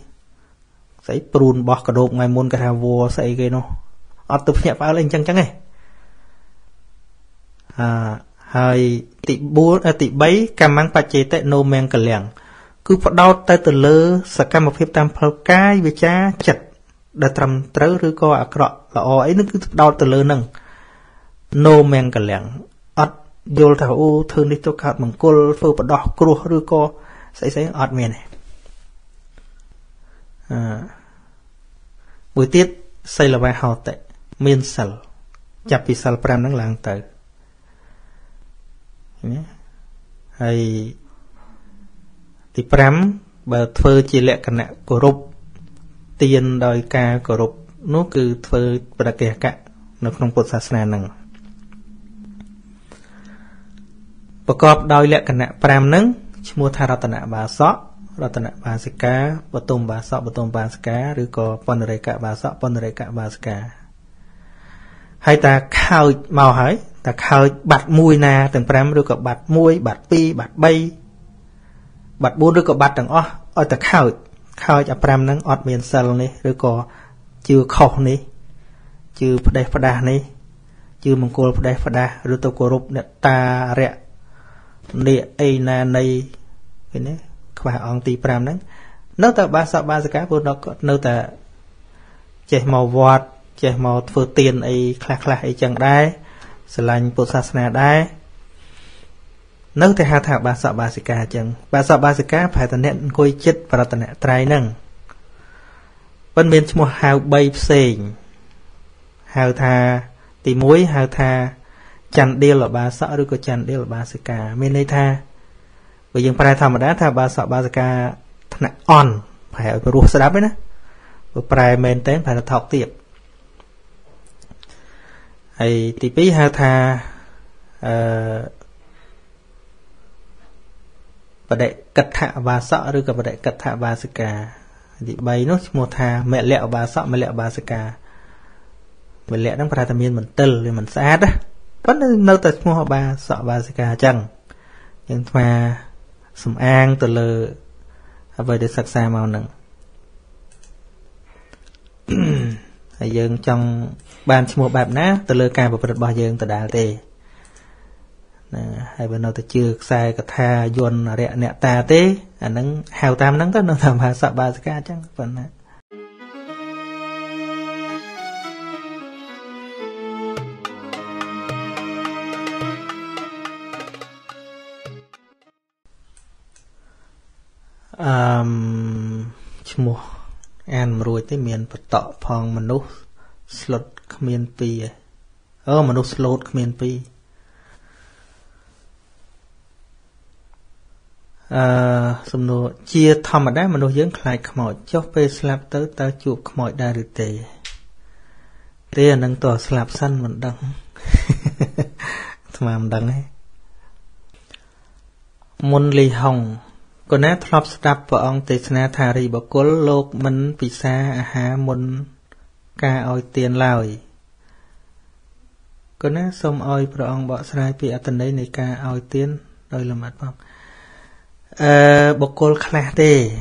xây prun bọc cả đốm ngày môn cả thà vua xây cái nó ở tụp nhẹ vào lên chăng chăng này à hai tị bốn à tị bảy cam mang bạch chế tệ nô men cả lẻng cứ phật đau tay từ lơ sạc cam một phép tam phật cái về cha chặt đã trầm trớ rứa co à cọ là o ấy nó cứ đau từ lơ nằng nô men cả lẻng ở vô thảo u thường đi tôi khát bằng côn phơ phật đỏ cua rứa co xây xây ở miền này buổi tiết xây là bài hào tệ miên sầu chập vì sầu pram đang làng tử hay thì pram bờ phơi chỉ lệ cận nè cổ rục tiền đòi ca cổ rục nó cứ phơi bờ kẻ cả nó không bột sát sanh nằng bờ cọp đòi lệ cận nè pram nâng mua thà ra tận nè bà sọ là tận ba sạc cá bột tôm ba sọ bột tôm ba sạc cá rồi có pon rây cả ba sọ pon rây cả ba sạc cá hay ta khao màu hỏi ta khao bạt mui na từng pram rồi có bạt mui bạt pi bạt bay bạt bốn rồi có bạt từng ó ơi ta khao khao cho pram nắng ọt miền sơn này rồi có chưa khâu này chưa phật đà phật đà này chưa mông cổ phật đà phật đà rồi tôi cổ rụp nè ta rẹ nè ai na này cái này và ông tì pram nắng nếu ta ba sọ ba sạc cá vốn nó nếu ta chạy màu vọt chạy màu phơi tiền ấy khạc khạc ấy chẳng đái sờ lạnh bột sạch nè đái Nếu thầy hạ thảo bà sọ bà sĩ ca chẳng, bà sọ bà sĩ ca phải tận nét khôi chết và là tận nét trái năng. Vẫn biến cho một hào bay xình. Hào thà, tì muối hào thà, chẳng đều là bà sọ rồi có chẳng đều là bà sĩ ca. Mình đây thà, bởi dừng phải thầm đã thà bà sọ bà sĩ ca thật nạc on, phải ở rùa xa đáp ấy ná. Bởi phải mến tên phải là thọc tiệp. Thì tì bí hào thà, ờ... và để cật thạ bà sợ rồi cả và để cật thạ bà sika thì bày nó một thà mẹ lẹo bà sợ mẹ lẹo bà sika mẹ lẹo đang phải tham miên mình tơi rồi mình sát á vẫn nơi từ mua bà sợ bà sika chẳng nhưng mà sầm an từ lờ về để sạc xa màu nặng ở dương trong bàn mua bạp ná từ lờ cài và bật bao dương từ đá tê hay bên nào ta chưa sai cả tha yun rẻ nẹt ta té anh nắng hào tam nắng tới nó làm bà sợ bà ska chăng phần này. Um, chmua an rồi tới miền vật tọ phong mình nốt slot miền pi ơ mình nốt slot miền pi sầm nô chia thầm mà đá mà nô dấn khai khmỏi cho phê slap tới ta chụp khmỏi đa được tề tề nâng tỏ slap xanh mình đăng mà mình đăng ấy môn lì hồng còn nét thọp slap vợ ông tề na thà rì bảo cố lộc mình vì xa hà môn ca oi tiền lòi còn nét xôm oi vợ ông bỏ sai vì ở tận đấy này ca oi tiền rồi làm mặt bằng bọc cồn khé thế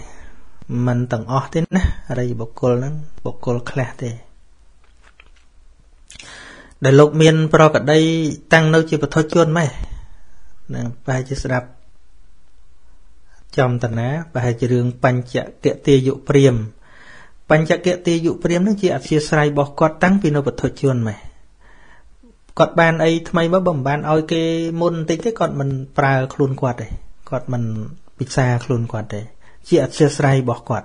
mình tặng ó thế nè ở đây bọc cồn lắm bọc cồn khé thế đại lục miền pro cả đây tăng nấu chỉ bật thôi chuôn mày bài chỉ đáp trong tận á bài chỉ đường pan chạ kẹt tia dụ priềm pan chạ kẹt tia dụ priềm nó chỉ ở phía sai bọc cọt tăng vì nó bật thôi chuôn mày cọt ban ấy thay mà bầm ban oi cái môn tính thế còn mình pra khôn quạt đấy quạt mình pizza khôn quạt đấy chỉ ở xe sài bỏ quạt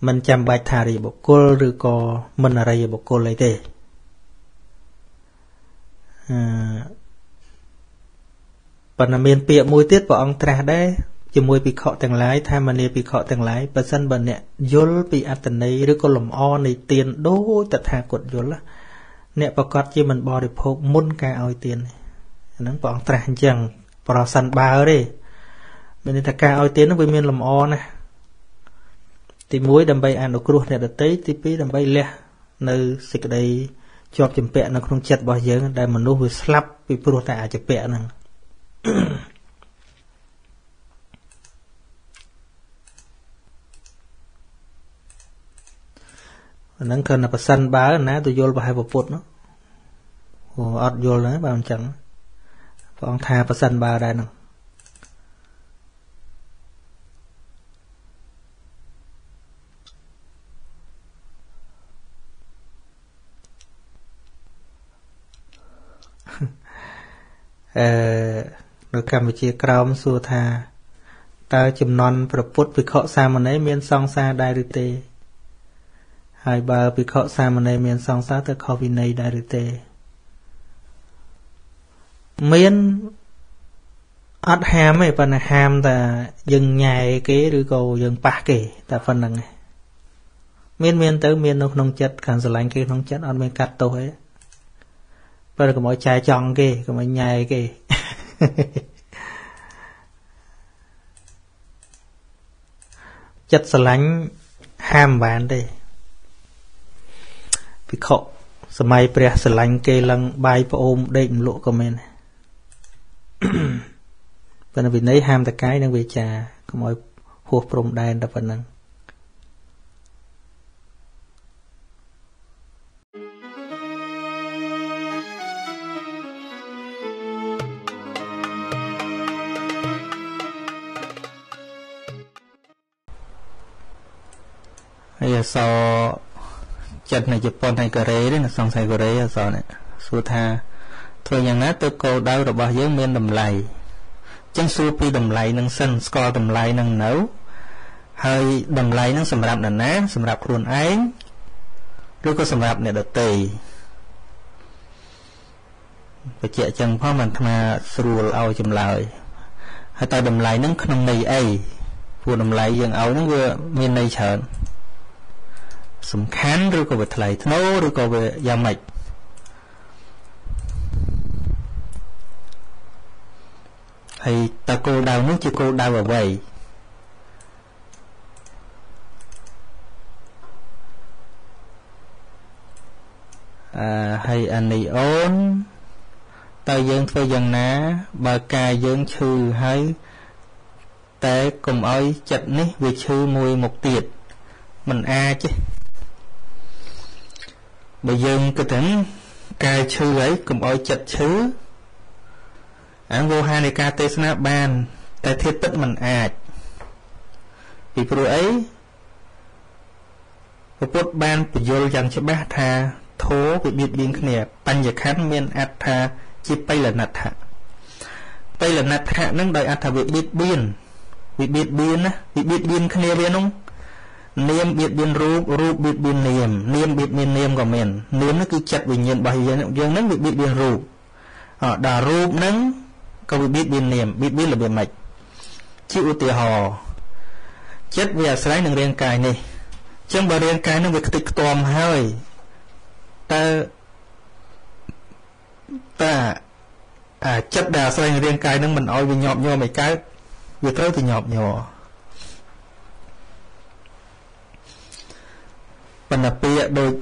mình chăm bài thà thì bọc cồn rồi co mình ở đây bọc cồn lấy thế phần là miền bịa môi tiết của ông trà đấy chỉ môi bị khọ tàng lái thay mà nè bị khọ tàng lái bản thân bản nè yol bị ăn tần này rồi co lồng o này tiền đôi tật hà cột yol á nè bọc quạt chỉ mình bỏ được hộp môn ca ao tiền nắng của ông trà chẳng bỏ sẵn bà đi mình thật ca oi tiến nó với miền lầm o nè thì muối đầm bay ăn đồ cua này được tới thì pí đầm bay lẹ nơi xịt đây cho chấm pẹ nó không chặt bỏ dở đây mình nuôi slap bị pro tạ chấm pẹ nè nắng cần là bỏ sẵn bà nè tôi vô bà hay bỏ phốt nó ọt vô nữa bà mình chẳng còn tha và sân ba đây nè rồi Campuchia Crown xua tha ta chìm non và phút vì họ xa mà nấy miền song xa đại rực tê hai ba vì họ xa mà nấy miền song xa tới khó vì này đại rực tê miền ắt ham ấy phần ham ta dừng nhảy cái rồi cầu dừng bạc kì ta phần này miền miền tới miền nông nông chết càng sờ lạnh kia nông chết ăn miền cắt tôi ấy bây giờ có mọi chai tròn kì có mọi nhảy kì chết sờ lạnh ham bạn đây vì khổ sờ mai bè sờ lạnh kia lăng bay vào ôm đây lụa của mình và vì nấy ham ta cái đang về trà có mọi hộp prom đen đập vào năng bây giờ sau chặt này chụp con thay cà rê đấy là xong thay cà rê rồi sau này xua tha thôi nhàng nát tôi câu đau rồi bao nhiêu miên đầm lầy Chân xua pi đầm lầy nâng sân, score đầm lầy nâng nấu. Hơi đầm lầy nâng sầm rạp đàn ná, sầm rạp khuôn ánh. Rồi có sầm rạp nè đợt tì. Và chạy chân phó mình thầm sưu lâu chùm lời. Hơi ta đầm lầy nâng nông nì ấy. Phụ đầm lầy dân ấu nâng vừa miên nây chợn. Sầm khán rồi có về thầy thô, rồi có về giao mạch. Thì ta cô đau nước chứ cô đau vào vậy. À, hay anh này ôn ta dân thôi dân ná bà ca dân chư hay tế cùng ơi chật ní vì chư mùi một tiệt mình a à chứ bà dân cứ tính ca chư ấy cùng ơi chật chứ anh vô hai này ca tê snap ban ta thiết tất mình ạch vì pro ấy và bốt ban bị vô dần cho bác tha thố bị biệt biến khả nè bánh giả khát miên ạch tha chỉ bây là nạch hạ bây là nạch hạ nâng đòi ạch tha bị biệt biến bị biệt biến á bị biệt biến khả nè biến không niềm biệt biến rụp rụp biệt biến niềm niềm biệt biến niềm của mình niềm nó cứ chặt vì nhiên bởi dân nâng bị biệt biến rụp ở đà rụp nâng câu biết biên niệm biết biết là biên mạch chữ u tiệt hò chết về sái nương đen cài này trong bờ đen cài nó bị tịch tòm hơi ta ta à chết đà sái nương đen cài nó mình ôi bị nhọp nhò mấy cái vừa tới thì nhọp nhò mình là bịa đôi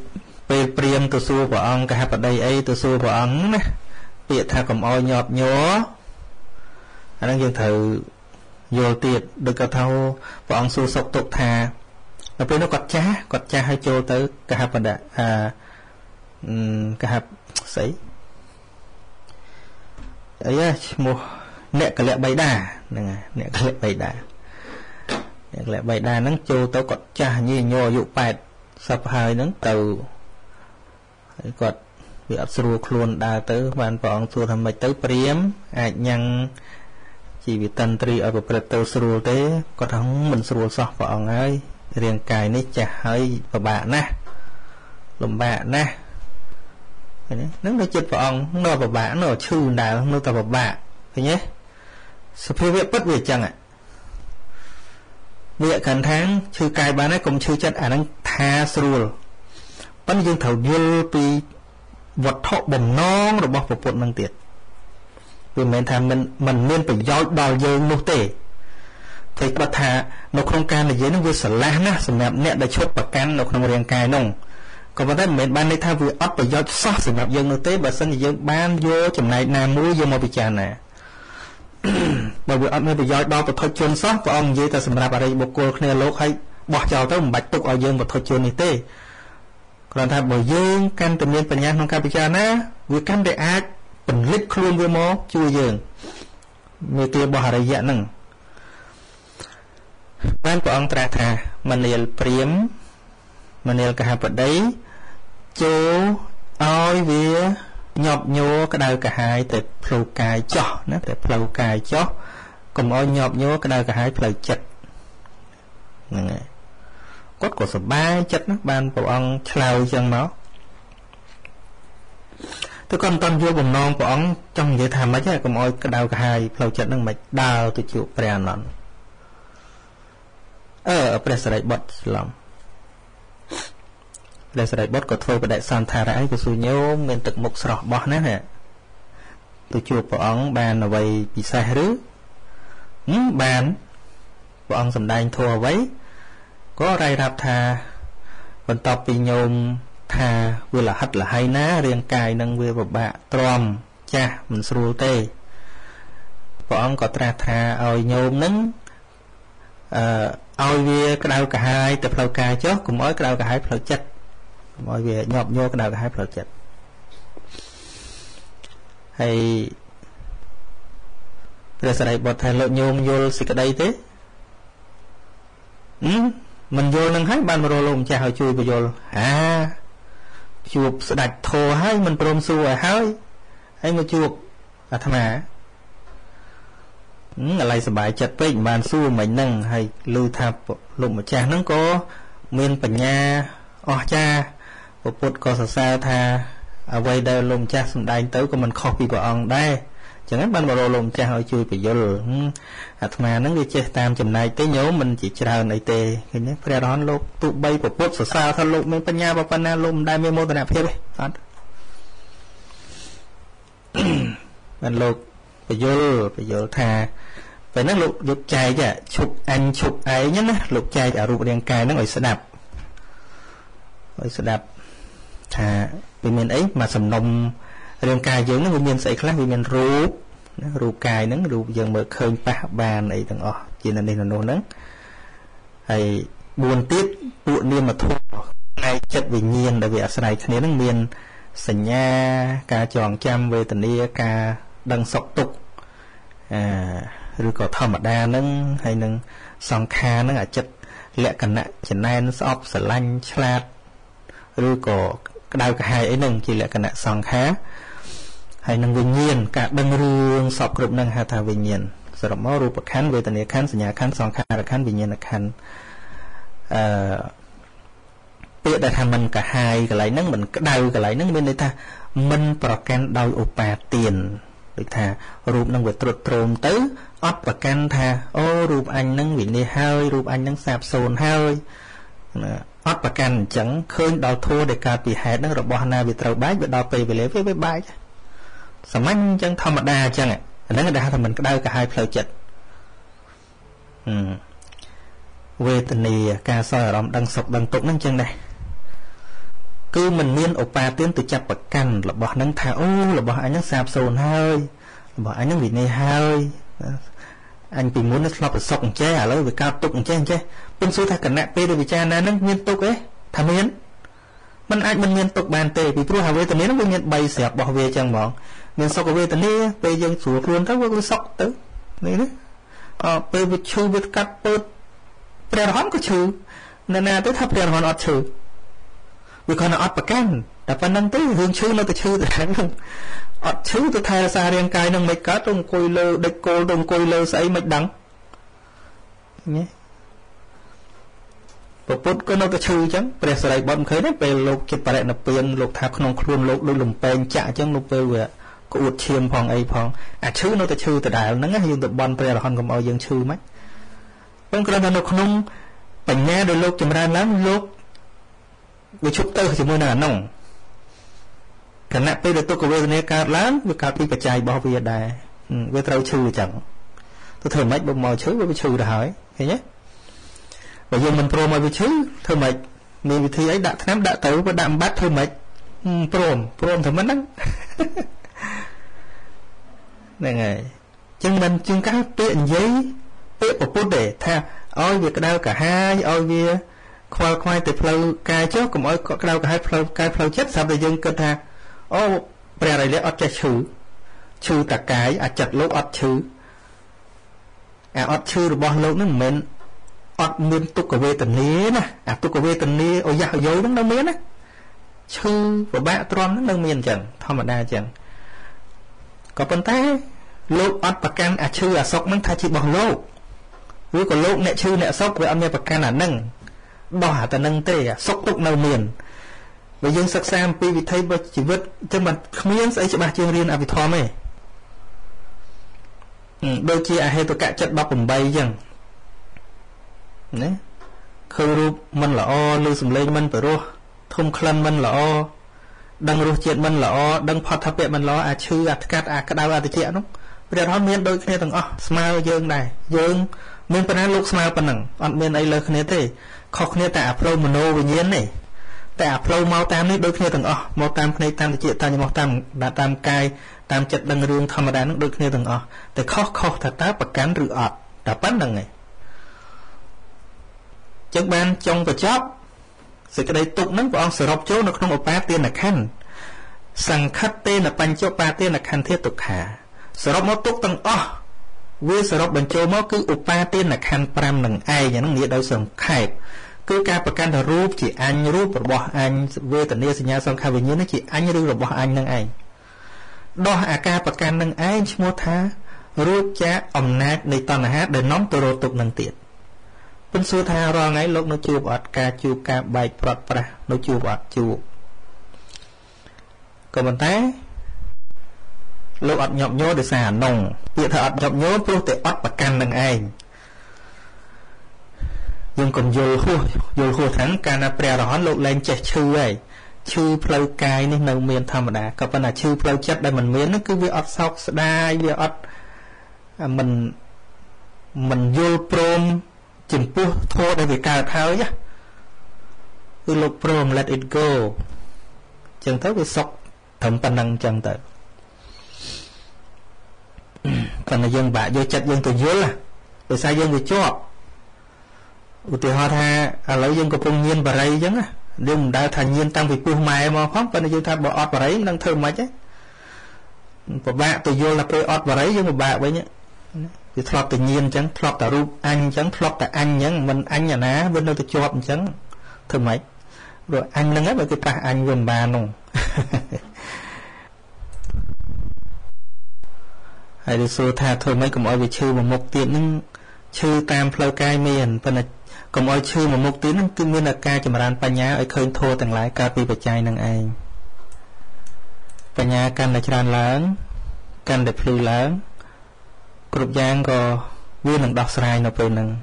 bịa priêm từ xưa của ông cả hạt đây ấy từ xưa của ông bịa thà cầm ôi nhọp nhò anh đang dân thử vô tiệt được cả thâu và ông su sọc tục thà nó bên nó quạt chá quạt chá hay trôi tới cả hạt và đã à um, cả hạt sấy ấy à, một nẹt cả lẹ bay đà nè nẹt cả lẹ bay đà nẹt lẹ bay đà nắng trôi tới quạt chá như nhò dụ bẹt sập hai nắng từ quạt bị áp suối cuồn đà tới bàn và ông su làm mày tới priếm ai nhăng chỉ vì tân tri ở bậc tàu sưu thế có thằng mình sưu so vợ ông ấy riêng cài nấy chả hơi và bạn nè lùm bạn nè nếu nó chết vợ ông nó và bạn nó chư nào nó ta và bạn thế nhé sự phê phép bất việt chẳng ạ việc cần tháng chư cài bạn ấy cũng chư chất ảnh đang tha sưu bắn dương thầu vô tùy vật thọ bầm non rồi bỏ vào bột năng tiệt vì mình tham mình mình nên phải do đào dương nô tệ thì bà thà nó không can là dễ nó vừa sờ lá nó sờ mẹ nẹt để chốt bà can nó không riêng cài nông còn bà thấy mình ban đây tha vừa ấp và do sót sờ mẹ dương nô tệ bà sân thì dương ban vô chừng này nam mũi dương màu bị tràn nè bà vừa ấp nên phải do đo và thôi chôn sót và ông dễ ta sờ mẹ bà đây một cô kia lố hay bỏ trào tới một bạch tục ở dương và thôi chôn này tê còn thà bà dương can từ miền bên nhà không can bị tràn á vừa can để ác bình lít luôn với mó chui giường người kia bỏ ra dạ nâng ban của ông tra thà mình liền priếm mình liền cả hạt vật đấy chú ôi vía nhọp nhô cái đầu cả hai từ phù cài chó nó từ phù cài chó cùng ôi nhọp nhô cái đầu cả hai phù chật cốt của số ba chật nó ban của ông trao chân máu tôi còn tâm vô bồng non của ông trong dễ thầm ấy chứ còn ôi cái đau cả hai phao chật đang mệt đau tôi chịu bèn lắm ở bèn sợi bớt lắm bèn sợi bớt có thôi bèn đại san thà rãi của suy nhớ miền tực mục sọt bó nát hả tôi chịu của ông bàn là vậy bị sai rứ bàn của ông sầm đai thua vậy có rai đạp thà còn tập bị nhôm thà vừa là hất là hay ná riêng cài nâng vừa vào bạ tròn cha mình sưu tê bọn ông có tra thà ôi nhôm nâng ờ ôi vía cái đầu cả hai tập lâu cài chốt cùng ối cái đầu cả hai phật chất mọi vía nhọp nhô cái đầu cả hai phật chất hay rồi sau đây bột thầy lộ nhôm vô xịt ở đây thế ừ? Mình vô nâng hết ban rồi luôn cha hồi chui vào vô à chuộc đặt thô hay mình prom xua hay hay mà chuộc à thà mà lại sờ bài chặt với bàn xu mày nâng hay lưu thạp lụm một cha nâng có miên bẩn nha o cha bộ bột có sao tha ở đây đây lụm cha sùng đai tới của mình copy của ông đây chẳng hạn ban vào đồ lụm cha hơi chui bị vô lửng hạt mà nâng cái che tam chầm này tới nhớ mình chỉ chờ này tê cái nhé phải đón lụp tụ bay của bột sao tha lụm miên bẩn nha và bẩn na lụm đai miên mô tận áp hết đấy bạn lục bây giờ bây giờ thà vậy nó lục lục chai chứ chụp anh chụp ấy nhá lục chai ở ruộng đèn cài nó ngồi sờ đạp ngồi sờ đạp thà vì mình ấy mà sầm nông đèn cài giống nó nguyên nhân xảy ra vì mình rú rú cài nó rú giờ mở khơi ba bàn này thằng ọ chỉ là đây là nô nấng hay buồn tiếc buồn niềm mà thua ngay chất vì nhiên tại vì ở này thế nên miền sành nha ca chọn chăm về tình yêu ca đăng sọc tục à rồi có thầm ở đa nâng hay nâng song kha nâng ở chất lẽ cần nặng chỉ nay nó sọc sờ lanh chát rồi có đau cả hai ấy nâng chỉ lẽ cần nặng song khá hay nâng bình nhiên cả đăng rương sọc rụng nâng hà thà bình nhiên rồi máu rụp khán về tình yêu khán sành nhà khán song kha là khán bình nhiên là khán à biết đại tham mình cả hai cái lấy nâng mình đau cái lấy nâng bên đây ta mình program đau opa tiền được thà rụp nâng về trượt trồm tới ấp và can thà ô rụp anh nâng vị này hơi rụp anh nâng sạp sồn hơi ấp và can chẳng khơi đau thua để cà bị hại nâng rồi bỏ na bị trầu bái bị đau pì bị lé với với bái sầm anh chẳng thầm đa chẳng ạ nâng đa thì mình đau cả hai phơi chật về tình này ca soi ở đằng sọc đằng tụng nâng chân này cứ mình miên opa tiến từ chặt bậc cằn là bỏ nâng thả ô là bỏ anh nâng sạp sồn hơi bỏ anh nâng vị này hơi anh bị muốn nó lọp ở sọc chế à lâu về cao tụng chế chế bên số thà cần nạp pê vì cha na nâng miên tục ấy thà miên mình anh mình miên tục bàn tề vì pru hà về tình này nó bị miên bay sẹp bỏ về chẳng bọn miên sọc về tình này pê dân sủa luôn các với sọc tới này đấy à pê bị chui bị cắt bớt bèo hòn có chữ nên là tới tháp bèo hòn ọt chữ vì còn ọt bạc can đã phân năng tới hương chữ nó tới chữ tới không ọt chữ tới thay xa riêng cài năng mấy cá trong côi lơ địch cô trong côi lơ sấy mấy đắng nhé bộ phốt có nó tới chữ chấm bèo sấy bom khơi đấy bèo lục chụp bạc nạp tiền lục tháp không khuôn lục lục lủng bèn chạ chấm lục bèo vậy có uất chiêm phong ấy phong à chữ nó tới chữ tới đại nó nghe dương tới bom bèo hòn cầm ao dương chữ mấy bông cờ đàn nó không bảnh nha đôi lốp chìm ra lắm lốp với chụp tơ chỉ mới là nòng cả nạp bây giờ tôi có về này cả lắm với cả pin cả chai bao bì đài với tàu trừ chẳng tôi thử mấy bông màu chữ với trừ đã hỏi thế nhé bây giờ mình pro mày với chữ thử mấy mình thì ấy đã thám đã tới và đạm bát thử mấy pro pro thử mấy nắng này này chân mình chân cá tiện giấy biết một phút để tha ôi việc đau cả hai ôi việc khoai khoai từ phơi cài trước cũng ôi đau cả hai phơi cài phơi chết sao bây giờ cứ tha ô bè này lấy ót chặt chữ chữ tạc cái à chặt lỗ ót chữ à ót chữ rồi bỏ lỗ nó mến ót mến tu cổ về tận ní nè à tu cổ về tận ní ôi dạo dối nó đâu mến á chữ của bạn tròn nó đâu mến chẳng thao mà đa chẳng có vấn thế lỗ ót bạc can à chữ à sọc nó thay chỉ bỏ lỗ với còn lộn nẹt chư nẹt sốc với âm nhạc bậc ca là nâng đỏ ta nâng tê sốc tục nào miền với dân sắc sam pi vì thấy bậc chỉ vứt chân mặt miếng ấy chỉ ba chương riêng à vì thò mày đôi khi à hay tôi cả chất bọc bùng bay chẳng đấy khơi rúp mình là o lưu sùng lên mình phải rô thung khăn mình là o đăng rô chuyện mình là o đăng phật thập bệ mình là à chư à cát à cát đau à thì chuyện đúng bây giờ đó miền đôi khi thằng o smile dương này dương mình phải nói lúc nào phải nặng, anh mình ấy lời khné thế, khóc khné tại pro mono với nhiên này, tại pro mau tam này đôi khné thằng ọ, mau tam khné tam thì chị ta nhưng mau tam đã tam cay, tam chặt đằng riêng thầm mà đá nó đôi khné thằng ọ, tại khóc khóc thật tá bạc cán rửa ọt, đã bắt đằng này, chân ban trong và chóp, sự cái đấy tụng nắng của ông sờ rọc chốt nó không ở ba tiền là khăn, sằng khát tên là pan chốt ba tên là khăn thiết tục hà, sờ rọc máu túc thằng ọ với sở độc bình châu máu cứ upa tên là khăn pram nằng ai nhà nó nghĩa đâu sầm khẹp cứ ca bậc can là rúp chỉ anh rúp rồi bỏ anh với tận đây nhà song khai với nhớ nó chỉ anh rúp rồi bỏ anh nằng ai đó à ca bậc can nằng ai mua tha rút cha ẩm nát để tận hát để nóng tù rô tục nâng tiệt. Bên xưa tha rõ ngay lúc nó chụp ọt ca chụp ca bạch bạch bạch nó chụp ọt chụp. Còn bọn thế lúc ọt nhọc nhô để xả nồng việc thợ ọt nhọc nhô bố tế ọt bạc căn nâng anh. Nhưng còn dù dù hù thắng ca nà bè rõ lúc lên chết chư ấy. Chư plau cài nên nâng miền thầm đá. Còn bọn là chư plau chất đây mình miền nó cứ việc ọt sọc đai việc ọt mình mình vô prom chừng buộc thô để việc cài tháo nhá, cứ lục prom let it go, chừng tới cái sọc thẩm pan năng chừng tới, còn là dân bạ vô chặt dân từ dưới là, từ xa dân từ chót, từ họ tha, à lấy dân của công nhân bà rây giống á, đừng đã thành nhiên tăng việc buông mày mà khóc, còn là dân tha bỏ ọt bà rây năng thơm mà chứ, của bạ từ vô là cái ọt bà rây dân của bạ vậy nhá. Thì thọt tự nhiên chẳng, thọt tự rụp anh chẳng, thọt tự anh chẳng, mình anh nhà ná, bên đâu tự chọp chẳng. Thưa mấy, rồi anh nâng áp bởi cái ta anh gần bà nông. Hãy được xô tha thôi mấy cầm ôi về chư mà một tiếng nâng, chư tam phlau cai miền, phần là cầm ôi chư mà một tiếng nâng, tư nguyên là ca chùm rán bà nhá, ấy khơi thô tặng lái ca vi bà chai nâng anh. Bà nhá càng là chán lớn, càng đẹp lưu lớn. Cụp giang có viên nâng đọc sài nó về nâng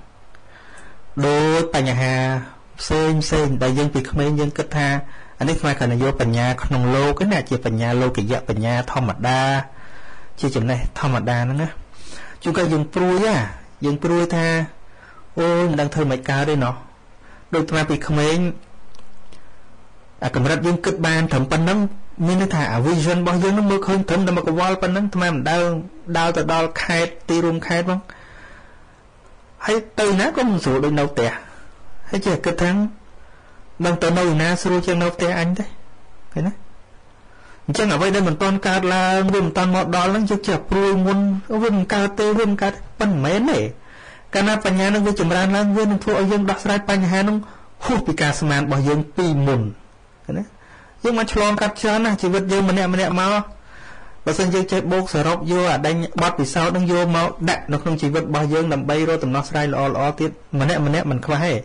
đối bà nhà hà xên xên đại dân vì không nên dân kết tha anh ấy mai cần là vô bà nhà con nông lô cái này chỉ bà nhà lô kỳ dạ bà nhà thom mặt đa chỉ chừng này thom mặt đa nữa chúng ta dùng pruy á dùng pruy tha ôi đang thơ mày cao đây nó đôi ta vì không nên à cầm rạch dân kết ban thẩm pan nâng mình nó thả vision bao nhiêu nó mực hơn thấm đâm vào cái wall bên đó thằng em đau đau từ đau khai ti rung khai bông hay từ nãy có một số bên đầu tè hay chỉ cái tháng đang từ đầu nãy xưa trên đầu tè anh đấy phải nè chắc là vậy đây mình toàn cát là mình toàn một đòn lắm chứ chả pru muốn vun cát tê vun cát bận mấy này cái nào bây giờ nó với chủng đàn là vun thua dân đặt ra bây giờ nó hút bị cá sấu bao nhiêu pi mồn phải nè nhưng mà chọn cắt chán à chỉ vật dân mình nè mình nè máu và dân chơi chơi bốc sờ róc vô à đánh bắt vì sao đang vô máu đạn nó không chỉ vật bao dân làm bay rồi tụm nó sai lò lò tiết mình nè mình nè mình không hay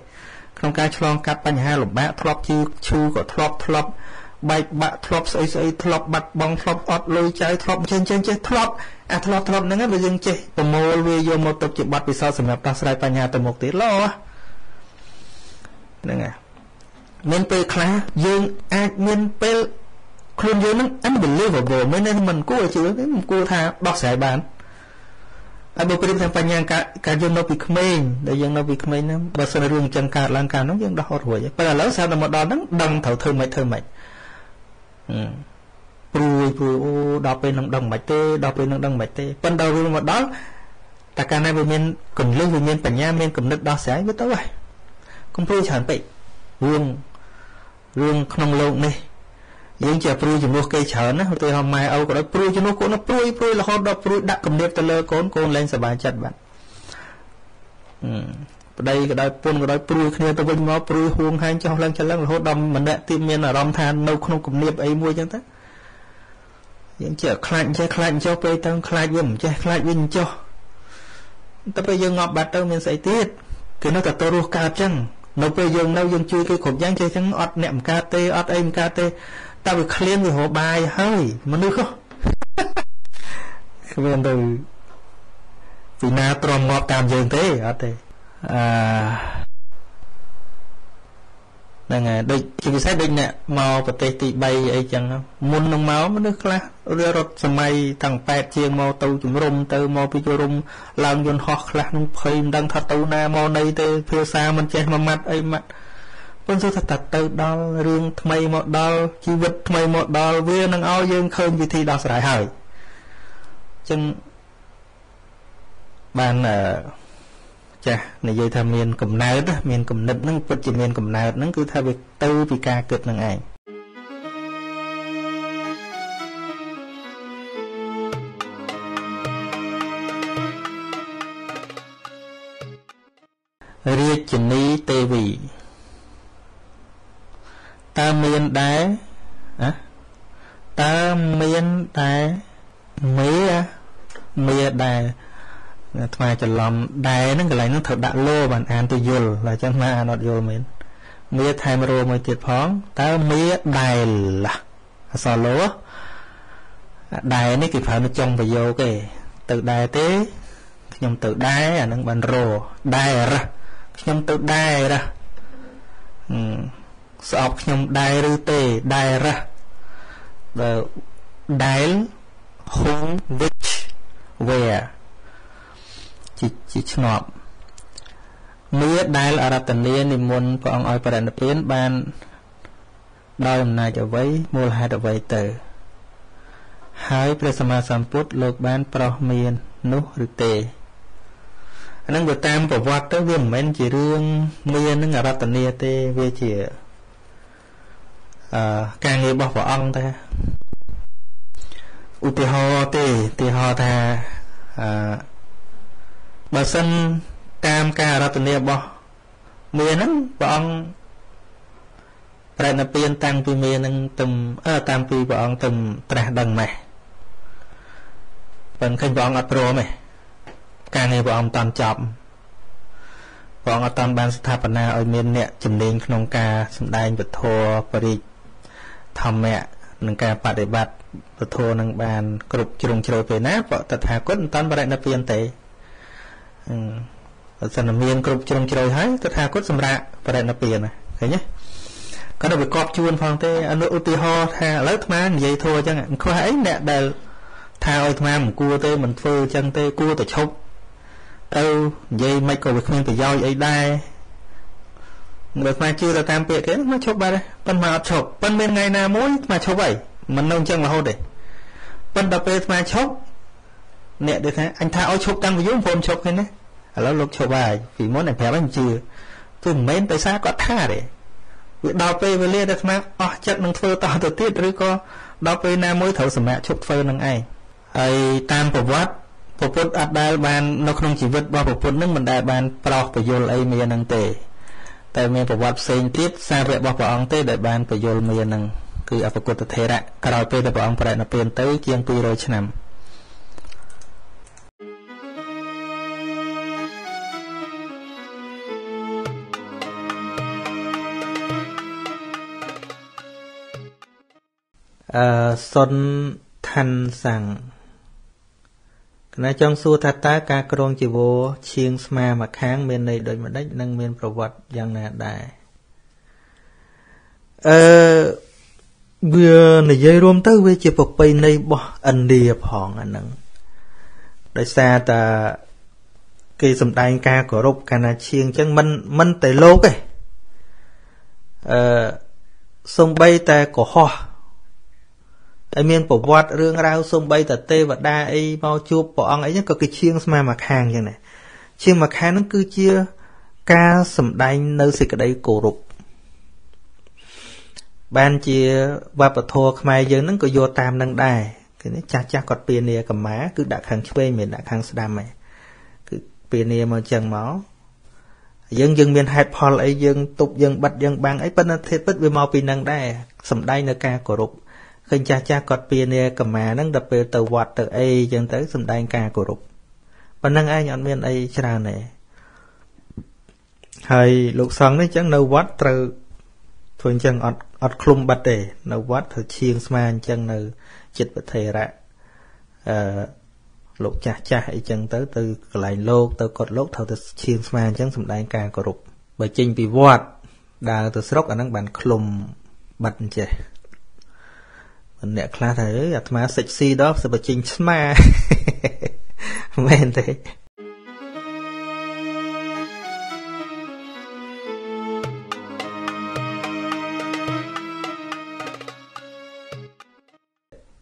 không cái chọn cắt bánh hai lục bát thọp chiu chu có thọp thọp bay bạ thọp sấy sấy thọp bật bong thọp ọt lôi trái thọp chơi chơi chơi thọp à thọp thọp nữa người dân chơi tụm mồi về vô một tập chỉ bắt vì sao sầm nhập ta sai bánh hai tụm một tiết lò nữa nghe mình phải khá dương ác mình phải khôn dương nó unbelievable mới nên mình cố ở chữ mình cố tha đọc sải bán anh bố kêu thằng panya cả cả dương nó bị khmên để dương nó bị khmên nó bà sơn rương chân cả lan cả nó dương đọc hột hồi vậy bây giờ lỡ sao là một đòn nó đằng thầu thơ mày thơ mày pru pru đọc bên đằng đằng mày tê đọc bên đằng đằng mày tê ban đầu rồi một đó ta cả này vừa miền cầm lưng vừa miền panya miền cầm đất đọc sải với tao vậy không pru chẳng bị vương vương không lộn này những chợ pru chừng mua cây chở nó tôi hôm mai âu có đó pru chừng mua cỗ nó pru pru là hôm đó pru đặt cầm đệm tơ lơ côn côn lên sờ bàn chặt bạn đây cái đó pun cái đó pru khi tôi vinh máu pru huông hai cho lên cho lên là hôm đó mình đã tìm miên là rom than nâu không cầm đệm ấy mua chẳng thế những chợ khăn chơi khăn cho cây tăng khăn với mình chơi khăn với mình cho ta bây giờ ngọc bạc đâu mình sẽ tiết thì nó cả tôi ruột cạp chăng nó bây giờ đâu dân chui cái khổng giang chơi chẳng ọt nệm kt ọt em kt tao bị khlen với hồ bài hơi mà nước không cái bên từ vì na tròn ngọt tam dương thế ọt thế à đang à đây chỉ biết xét định nè màu và tê tị bay ấy chẳng muốn nông máu mà nước lá rồi rớt sầm mây thằng pet chiên màu tàu chúng rum tàu màu pichu rum làm dân họ là nông phơi đang thắt tàu na màu này từ phía xa mình che mà mặt ấy mặt con số thật thật từ đó riêng thay một đó chi vật thay một đó với năng ao dương khơi vì thì đó sẽ đại hời chân bàn ở chà này dây tham miền cầm nát đó miền cầm nứt nó vật chỉ miền cầm nát nó cứ thay việc tư vì ca cực năng ảnh riêng chỉ ní tê vị ta miền đá á ta miền đá mấy á mê đài thay cho lòng đài nó cái này nó thật đã lô bạn ăn tôi dồn là cho mà nó dồn mình mê thay mà rồi mới tiệt phóng ta mê đài là sao lúa đài nó kịp phải nó trông vào vô cái từ đài tế nhom từ đài à nâng bàn rồ đài ra nhom từ đài ra sọp nhom đài rư tê đài ra rồi đài hung which where chỉ chỉ ngọt mía đài là Aratan liên thì muốn còn ở phần đầu tiên ban đôi này cho với mua hai đầu vậy từ hai presama samput lược ban pro miền nô rư tê năng của tam của vợ tới viên men chỉ riêng miền nước Aratan liên tê về chỉ càng nghe bảo vợ ông ta u ti ho ti ti ho tha bà sân tam ca ra tuần này bỏ miền nắng bọn phải là tiền tăng vì miền nắng tầm ở tam vì bọn tầm trả đằng mày vẫn khinh bọn ở pro mày càng ngày bọn toàn chậm bọn ở toàn ban tháp na ở miền nè chìm đến nông ca sầm đai vật thô bari thầm mẹ nông ca bạt để bạt vật thô nông bàn cột trùng trồi về nát bọn tật hà cốt toàn phải là tiền tệ sản miên cột trồng trời hái tất cả cốt sầm rạ và đại nạp tiền này thấy nhé có được việc cọp chuồn phong tê anh út ti ho tha lấy tham vậy thôi chẳng hạn có hãy nè đời tha ôi tham cua tê mình phơi chân tê cua tê chốc đâu vậy mấy cậu việc mình phải giao vậy đây người ta chưa là tam bệ thế nó chốc ba đây bên mà chốc bên bên ngày nào mỗi mà chốc vậy mình nông chân là hôi để bên đập bệ mà chốc nè được thế anh tha ôi chốc tăng với vốn phom chốc thế nè là lúc cho bài vì món này phải bánh chừa tôi mấy tay xa có tha để việc đào pê về lia được mà ó chất năng phơi tao từ tiết rồi co đào pê nam mới thấu sẩm mẹ chụp phơi năng ai ai tam phổ vát phổ phật ạt đại ban nó không chỉ vượt ba phổ phật nước mình đại ban pro phổ yol ai miền năng tề tại miền phổ vát sen tiết xa về ba phổ ông tề đại ban phổ yol miền năng cứ áp phật thế ra đào pê đại phổ ông đại nó tiền tới chiang pi rồi chăn nằm Sơn thanh sẵn nói trong xua thật tá ca krong chỉ vô chiêng sma mà kháng bên này đôi mà đách nâng bên bảo vật dàng nà đại vừa này dây rôm tới với chìa phục bây này bỏ ẩn đi hỏng ảnh nâng đại xa ta kỳ sầm đai ca của rục ca nà chiêng chẳng mân mân tầy lô kì sông bay ta của ho tại miền bảo vật rương rau sông bay tạt tê và đa ấy mau chụp bỏ ăn ấy nhất có cái chiêng mà mặc hàng như này chiêng mặc hàng nó cứ chia ca sẩm đánh nơi xịt ở đây cổ rục ban chia và bờ thô mai giờ nó cứ vô tam năng đài cái này cha cha cọt pia nè cầm má cứ đặt hàng chơi miền đặt hàng sâm này cứ pia nè mà chẳng máu dân dân miền hạt phò ấy dân tục dân bạch dân bang ấy bên thiết bất với mau pin năng đài sẩm đánh nơi ca cổ rục khinh cha cha cọt pioneer cầm mà nâng đập về tàu vọt từ ấy dần tới sầm đai ca của rục và nâng ai nhận miền ấy chả này hay lục sòng đấy chẳng nấu vót từ thường chẳng ọt ọt khum bát để nấu vót từ chiên sman chẳng nấu chật bát thề rạ lục cha cha ấy chẳng tới từ lại lô từ cọt lốc thầu từ chiên sman chẳng sầm đai ca của rục bởi chính vì vót đào từ sốc ở nâng bàn khum bát chè nè khá thấy à thà sexy đó sẽ bật chỉnh mà men thế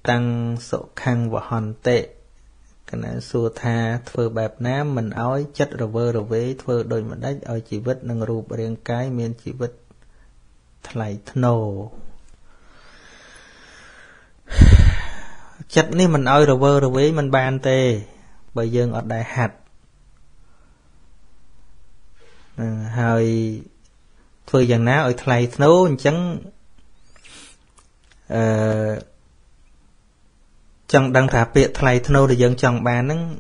tăng sổ khăn và hoàn tệ cái này xua tha thưa bẹp ná mình ói chất rồi vơ rồi vế thưa đôi mình đấy ở chỉ vứt nâng rụp riêng cái miền chỉ vứt thay thô chất ní mình ơi rồi vơ rồi với mình bàn tê bởi dương ở đại hạt hơi thôi dần ná ở thay nấu chẳng Chẳng đang thả biệt thay thân để dân chồng bà nâng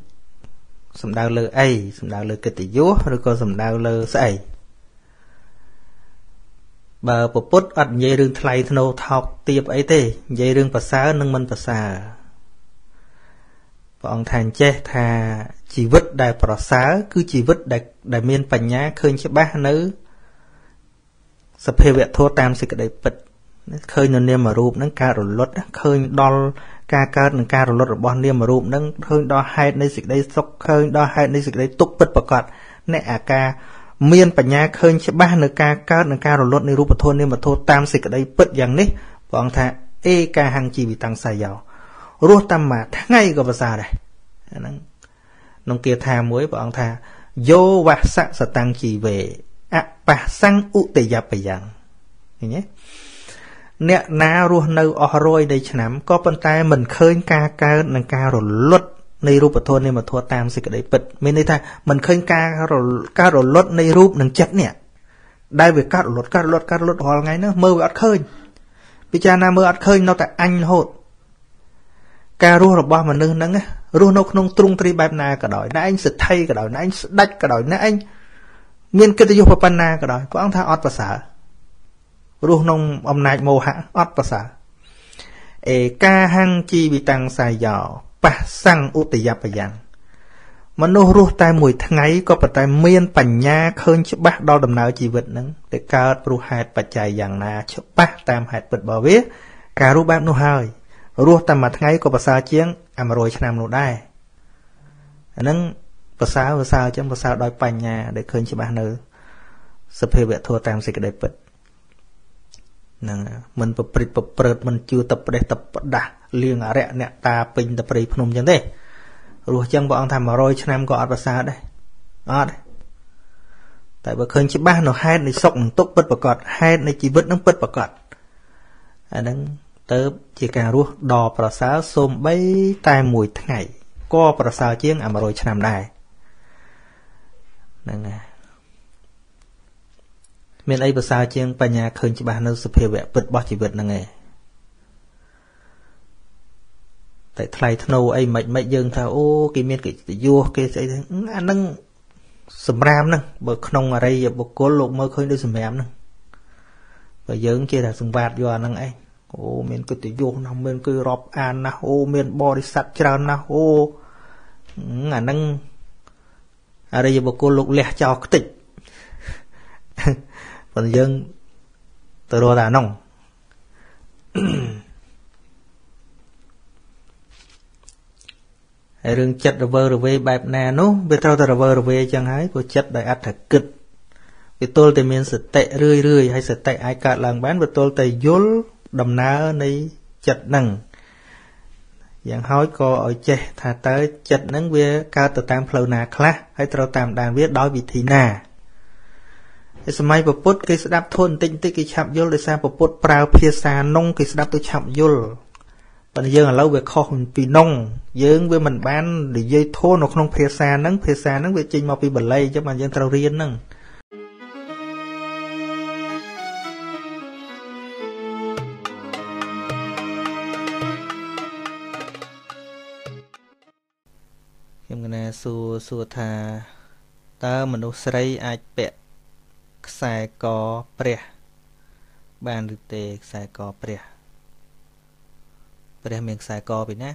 xâm đào lơ ấy, xâm đào lơ kịch tỷ dũ, rồi có xâm đào lơ xảy. Bà bộ bút ọt dây rương thay thân ô thọc tiệp ấy tê, dây rương bà xa nâng mân bà xa. Bọn thàn chê thà chỉ vứt đại bà xa, cứ chỉ vứt đại, đại miên bà nhá khơi cho bác nữ. Sập hề vẹt thô tam sẽ cái đầy bật. Khơi nó niềm mà rụp nâng ca rồi lốt, khơi đo ca ca nâng ca rồi lốt rồi bó niềm mà rụp nâng khơi đo hai nơi dịch đây sốc khơi đo hai nơi dịch đây túc bật bà gọt. Nè à ca miên bà nhá khơi chế ba nâng ca ca nâng ca rồi lốt nâng rụp bà thô niềm mà thô tam sẽ cái đầy bật dàng ní. Bọn thà ê ca hàng chi bị tăng xa dào. Rốt tâm mà tháng ngay gọt bà xa đây. Nông kia thà muối bọn thà vô và sạc sẽ tăng chi về ạ bà sang ụ tề dạp bà dàng. Nhé nè ná ruột nâu ở rồi đây chả nắm có bàn tay mình khơi ca ca nâng ca rồi lót này rúp ở thôn này mà thua tam xịt cái đấy bật mình đây thay mình khơi ca rồi ca rồi lót này rúp nâng chết nè đây về ca rồi lót ca lót ca lót hoài ngay nữa mơ ăn khơi bây giờ nam mơ ăn khơi nó tại anh hột ca ruột là bao mà nương nâng á ruột nó không trung tri bài na cả đói nãy anh sệt thay cả đói nãy anh đách cả đói nãy anh miên cái tiêu phật na cả đói có ăn tha ọt và xả rùa nông ông nại mồ hạ ót bà xả e ca hăng chi bị tăng xài dọ bà sang út tì dạp bà dàng mà nô rùa tay mùi tháng ấy có bà tay miên bà nha khơn chứ bác đo đầm nào chi vật nâng để ca ớt rùa hạt bà chạy dàng nà chứ bác tam hạt vật bà viết ca rùa bác nô hơi rùa tay mà tháng ấy có bà xa chiếng à mà rồi chả nằm nô đai nâng bà xa bà xa chứ bà xa đói bà nha để khơn chứ bác nơ sắp hề vẹt thua tam xì cái đẹp vật mình bật bật bật bật mình chưa tập để tập đã liền ở rẹ nẹt ta pin tập đi phun chân đấy rồi chân bọn thằng mà rồi cho em gọi và xa đây ở đây tại bữa khơi chỉ ba nó hai này sọc tốc bật bật cọt hai này chỉ vứt nó bật bật cọt anh đang tới chỉ cả luôn đò và xa xôm bấy tai mùi ngày co và xa chiếng à mà rồi cho em đây nè miền ấy bờ sao chiêng bà nhà khơi chỉ bà nấu súp heo bẹ bật bọt chỉ bật năng nghề tại thay thâu ấy mạnh mạnh dường thà ô cái miền cái vua cái ấy anh nâng sầm ram nâng bờ nông ở đây bờ cố lục mơ khơi đôi sầm ram nâng bờ dường kia là sừng vạt do năng ấy ô miền cái tự vua nằm miền cái rọp an na ô miền bò đi sạt tràn na ô anh nâng ở đây bờ cố lục lẹ chào cái tịch còn dân từ đó là nông hãy đừng chặt vơ rồi về bẹp nè nó về thao từ vơ rồi về chẳng hái của chặt đại ắt thật kịch vì tôi thì mình sẽ tệ rươi rươi hay sẽ tệ ai cả làng bán và tôi thì dốt đầm ná này chặt nằng dạng hói co ở che thà tới chặt nắng về cao từ tam phơi nà khá hay tao tam đàn viết đói vì thì nà xem ai bớt cái đáp thôn tinh tinh cái chạm vô để xem bớt prao phía xa nông cái đáp tôi chạm vô, bây giờ là lâu về kho hồn vì nông, giờ với mình bán để dây thôn nó không phía xa nắng phía xa nắng về trình mọc vì bẩn lây cho mà dân tàu riêng nâng. Em nghe su su thà ta mình đâu say ai bẹt sai có bẹt bàn rượu sai có bẹt bẹt miếng sai có bị nè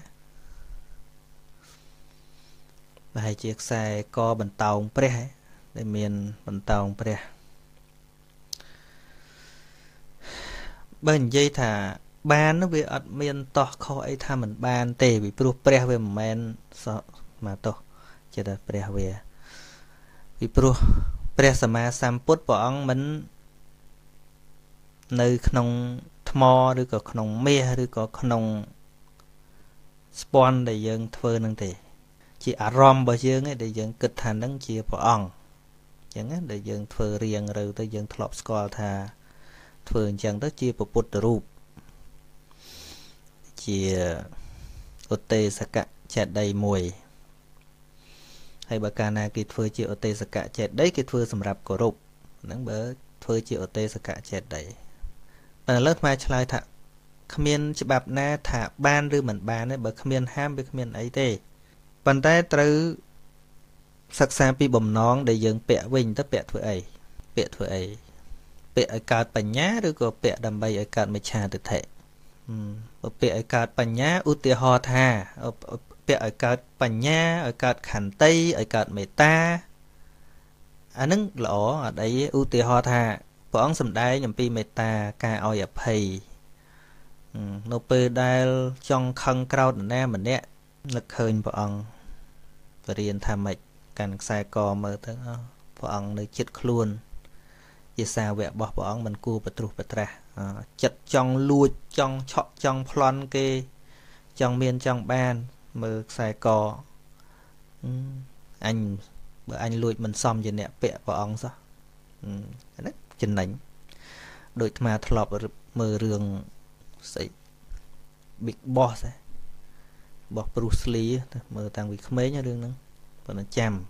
bài chiếc sai có bẩn tàu bẹt để miền bẩn tàu bẹt bên dây thả ban nó bị ắt miền to kho ấy tha mình ban tề bị pru bẹt về miền so mà to chết là bẹt về bị pru Bẹt sầm mà sầm put bỏ ông mình nơi khung thmo, rồi có khung me, rồi có khung spawn để dừng phơi năng thì chỉ arom bao dừng ấy để dừng kịch thành đăng chia bỏ ông, chẳng ấy để dừng phơi riêng rồi tới dừng thọp score thà phơi chẳng tới chia bỏ put rup chia ot sạc chặt đầy mùi. Hay bà ca na kịp phơi chịu tê sạc cả chết đấy kịp phơi sầm rạp cổ rụp nắng bớ phơi chịu tê sạc cả chết đấy. Bạn lớp mai chơi thạ khmien chụp bạp na thả ban rư mẩn ban đấy, bởi khmien ham với khmien ấy thế. Bản tay từ sắc sáng pi bầm nón để dừng bẹ vinh tới bẹ thổi ấy, bẹ thổi ấy, bẹ ở cát bẩn nhá, rồi có bẹ đầm bay ở cát mây trà tự thể. Ở bẹ ở cát bẩn nhá, út tia hò thà, ở bẹ ở cát bẩn nhá, ở cát khản tây, ở cát mây ta. À nưng lỗ ở đấy út tia hò thà. Phở ông sầm đai nhầm pi mây ta ca oi ở phầy. Nô pê đai trong khăn cào đàn em mình đấy. Lực hơn phở ông và riêng tham mịch. Càng sai cò mơ tới phở ông nơi chết luôn. Vì sao vẽ bỏ phở ông mình cua bà trù bà tra. Chật trong lua trong chọ trong plon kê. Trong miên trong ban mơ sai cò. Anh bởi anh lùi mình xong rồi nè vẽ phở ông sao. Đấy. Chân đánh đôi mà thật lọp mơ rường xảy Big Boss bọc Bruce Lee mơ tăng vì không mấy nha rương nâng và nó chăm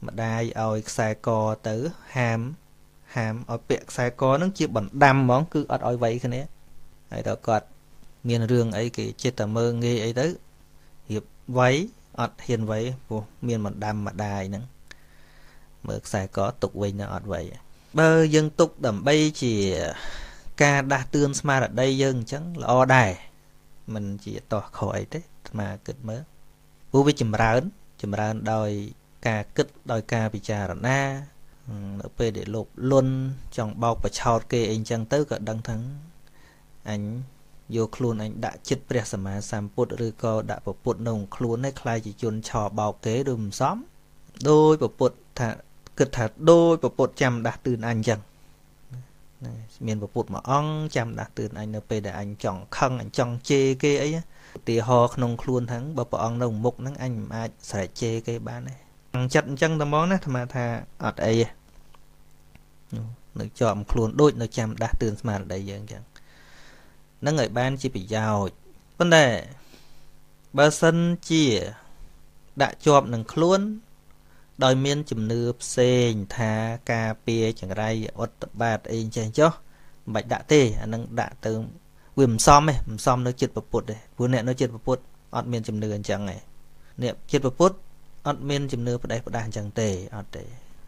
mà đai oi xa co tới hàm hàm oi bẹc xa co nó chỉ bẩn đam món cứ ọt oi vậy cái này ấy đó cọt miền rương ấy kì chết tà mơ nghe ấy tới hiệp váy ọt hiền váy miền bẩn đam mà đai nâng mơ xa co tục vinh nó ọt vậy. Bơ dân tục đầm bay chỉ ca đa tương mà ở đây dân chẳng là o đài mình chỉ tỏ khỏi thế mà kịch mớ vô với chùm ra ấn chùm ra đòi ca kịch đòi ca bị trà rắn na ở về để lộp luôn trong bọc và chào kê anh chẳng tới cả đăng thắng anh vô khuôn anh đã chết bè sầm mà sam put rư co đã bỏ put nồng khuôn hay khai chỉ chôn trò bào kế đùm xóm đôi bỏ put thả cực thật đôi bộ bột chăm đạt tươn anh chẳng miền bộ bột mà ong chăm đạt tươn anh nó về để anh chọn khăn anh chọn chê cái ấy thì họ không luôn thắng bộ ong đồng mục nắng anh mà sẽ chê cái bán này chặt chân tầm món này mà thà ở đây nó chọn luôn đôi nó chăm đạt tươn mà ở đây dân chẳng nó người ban chỉ bị giàu vấn đề ba sân chỉ đã chọn nâng luôn đòi miên chùm nư xên tha ca pia chẳng rai ớt bát anh chàng cho bạch đã tê anh đang đã từ quyền xóm này xóm nó chết bột đấy vừa nè nó chết bột ớt miên chùm nư anh chàng này nè chết bột ớt miên chùm nư đây bột đang chàng tê ớt tê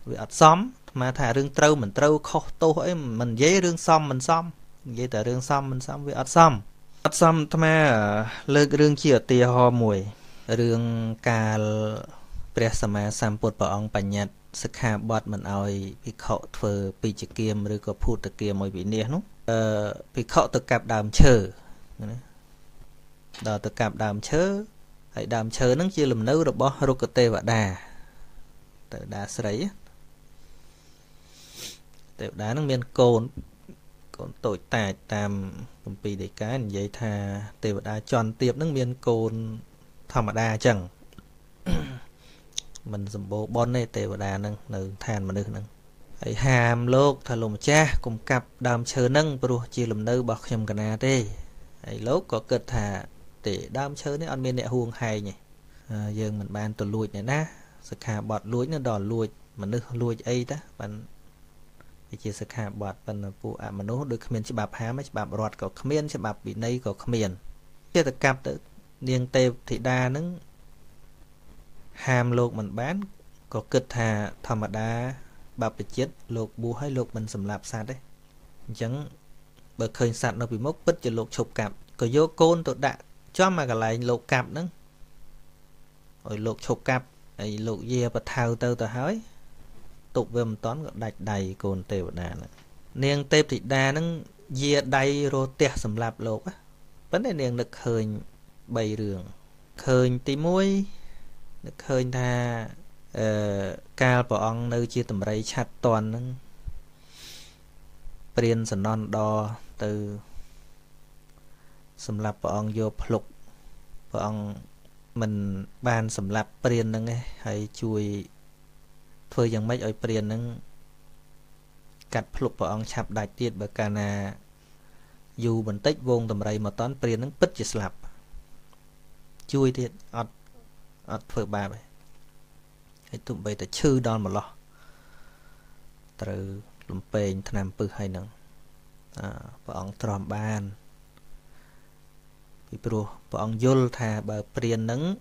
vì ớt xóm mà thả rương trâu mình trâu khô tô hỏi mình dễ rương xóm mình xóm dễ tờ rương xóm mình xóm vì ớt xóm ớt xóm tham à lơ rương chia tìa ho mùi rương cà Bia sâm mà sâm bột bỏ ông bánh nhật sức hạ bọt mình oi bị khọ thơ bị chì kiêm rồi có phụt tực kiêm môi bị nế nú bị khọ tực cạp đàm chơ đó tực cạp đàm chơ hãy đàm chơ nâng chia lùm nâu rồi bỏ rô cơ tê và đà tự đá sấy tự đá nâng miên côn côn tội tài tam bùm bì để cá như vậy thà tê và đá tròn tiệp nâng miên côn thầm mà đà chẳng mình dùng bộ bon này tệ và đà nâng nâng than mà được nâng hãy hàm lốt thà lùm cha cùng cặp đàm chơ nâng bù chia lùm nâu bọc nhầm cả nà tê hãy lốt có cực thà tệ đàm chơ này ăn miên nẹ huông hay nhỉ à, dương mình ban tụi lùi này ná sực hạ bọt lùi nó đòn lùi mà nước lùi ấy đó bạn cái chia sực hạ bọt bạn phụ à mà nó được khmiên chỉ bạp há mới chỉ bạp rọt có khmiên chỉ bạp bị nây có khmiên chia thực cặp tự niêng tê thị đa nâng hàm lột mình bán có kịch thà thầm mà đá bạp bị chết lột bù hay lột mình sầm lạp sạt đấy chẳng bởi khơi sạt nó bị mốc bứt cho lột chụp cạp có vô côn tôi đã cho mà cả lại lột cạp nữa rồi lột chụp cạp ấy lột dê và thao tơ tờ hói tục về một toán gọi đạch đầy cồn tề đà nữa niềng tê thì đà nó dê đầy rồi tè sầm lạp lột á vấn đề niềng lực khơi bày đường khơi tí muối được hơi tha ca bỏ ông nơi chia tầm rây chặt toàn nâng Priên sần non đo từ sầm lạp bỏ ông vô lục bỏ ông mình ban sầm lạp Priên nâng ấy hãy chui phơi dần mấy ơi Priên nâng cắt lục bỏ ông chạp đại tiết bởi cả nà dù mình tích vôn tầm rây mà toán Priên nâng bích chỉ sạp chui thiệt ọt ở phở ba vậy, hãy tụi bây ta chư đòn một lọ, từ lùm pèn tham bự hay nâng, à, bọn tròn ban, Vì bố, bố ông dùl thà bà priên nâng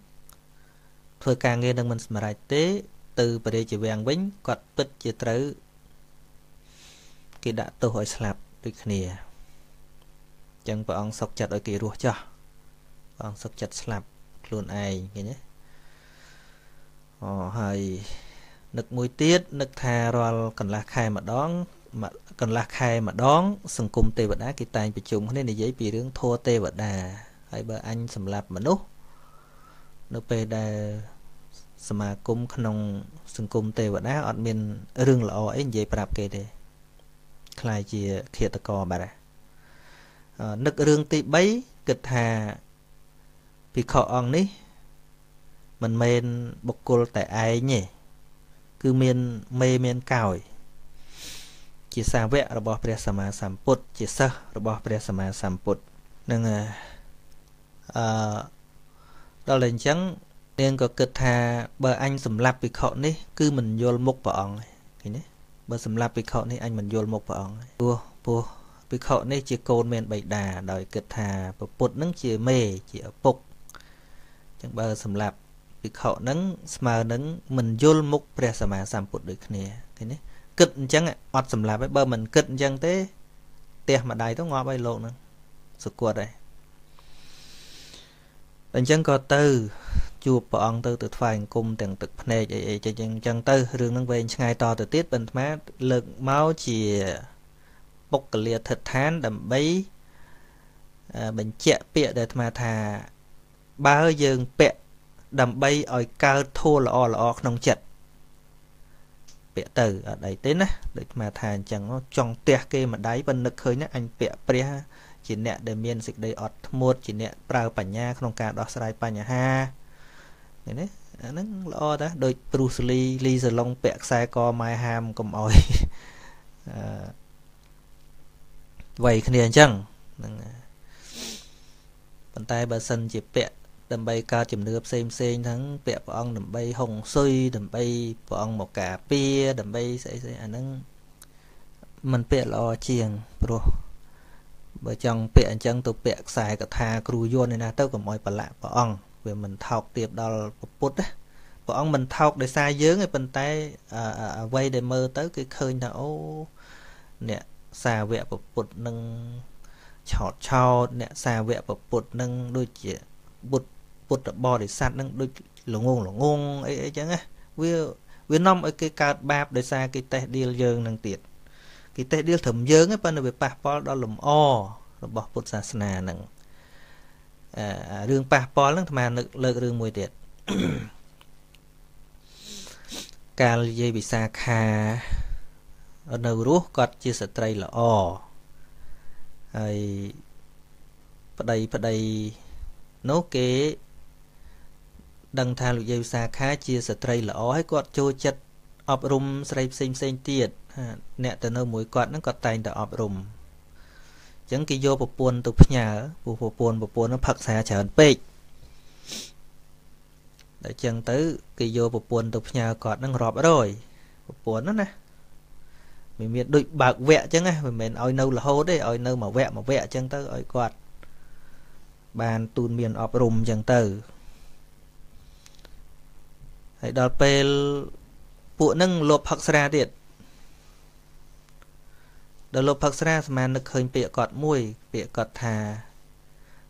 thôi ca nghe nâng mình mà rạch tế từ bà đề chỉ vàng bánh quạt bích chế trấu khi đã tôi hỏi sạp đích nè chẳng bố ông sọc chặt ở kỳ ruột cho bố ông sọc chặt sạp luôn ai nghe nhé ồ hơi nực mũi tiết nực thà rồi cần là khai mà đón mà cần là khai mà đón sừng cung tê vật đá kỳ tài bị trùng nên để giấy bị rướng thua tê vật đà hay bờ anh sầm lạp mà nốt nộp về đà sầm mà cung khăn sừng cung tê vật đá ăn miên rương lọ ấy giấy bạp kề để khai chỉ khịa tơ cò bà đã nực rương tê bấy kịch hà bị khó ăn ní mình men bọc cột tại ai nhỉ cứ miên mê miên còi chỉ xa vẽ rồi bỏ về sầm mà sầm put chỉ xa rồi bỏ về sầm mà sầm put nên à đó là chẳng nên có kịch hà bờ anh sầm lạp bị khọ ní cứ mình vô một bọn cái này bờ sầm lạp bị khọ ní anh mình vô một bọn vua vua bị khọ ní chỉ côn miên bảy đà đòi kịch hà bờ put nắng chỉ mê chỉ ở puk chẳng bờ sầm lạp bị khọ nắng mà nắng mình vô một về sầm mà sầm put được nè cái này kịch chẳng ạ, ọt sầm lạp với bờ mình kịch chẳng thế, tiệt mà đài tao ngó bay lộn nữa, sụt quật đây. Đành chẳng có tư, chùa bọn tư từ phàn cung tiền tực này vậy chẳng chẳng tư, rừng năng về ngày to từ tiết bình mát lực máu chỉ bốc cả liệt thật thán đầm bấy, bệnh chẹt bẹ để mà thà ba hơi dương bẹ đầm bấy ỏi cao thua lọ lọ nông chật. Bịa từ ở đây tên á, được mà thà chẳng nó trong tè kia mà đáy bên nực hơi nhá anh bịa bịa chỉ nẹ để miên dịch đây ọt một chỉ nẹ prao bản nha không cả đó sai bản nha ha này đấy nó lo đó đôi Bruce Lee Lee giờ long bịa sai co mai ham cầm oi vậy cái này chẳng bàn tay bà sân chỉ bịa đầm bay cao chìm nước xem xem thắng bẹ bọn ông đầm bay hồng suy đầm bay bọn ông một cả pia đầm bay sẽ sẽ anh nâng mình bẹ lo chiềng pro bởi trong bẹ chân tụ bẹ xài cả tha cù vô này là tao còn mọi bà lạ bọn ông về mình thọc tiệp đo bút đấy bọn ông mình thọc để sai dướng cái bên tay quay để mơ tới cái khơi nào nè xà vẹ bút nâng chọt cho nè xà vẹ bút nâng đôi chĩa bút bột bò để sát nâng đôi lỗ ngôn lỗ ngôn ấy ấy chẳng á với với năm ấy cái cà bạp để xa cái tê điêu dương năng tiệt cái tê điêu thẩm dương ấy bên về bà po đó lùm o bỏ bột sa sna nâng đường bà po lắm mà lực lực đường mùi tiệt cà dây bị xa kha ở đầu rú cọt chia sẻ tây là o ấy ở đây ở đây nó kế đăng thà lụy dây xa khá chia sở trây lõ hay quạt chô chất ọp rùm srei xinh xinh tiệt nẹ tờ nâu mũi quạt nó quạt tay tờ ọp rùm chẳng kì vô bộ buồn tục nhà bộ bộ buồn bộ buồn nó phật xa trở bếch đại chẳng tới kì vô bộ buồn tục nhà quạt nó rọp rồi bộ buồn nó nè mình miệt đụi bạc vẹ chẳng á mình mình oi nâu là hô đấy oi nâu mà vẹ mà vẹ chẳng tới oi quạt bàn tuôn miền ọp rùm chẳng tử hãy đọc bê bộ nâng lộp hạc xa tiệt đọc lộp hạc xa mà nực hình bịa cọt mùi bịa cọt thà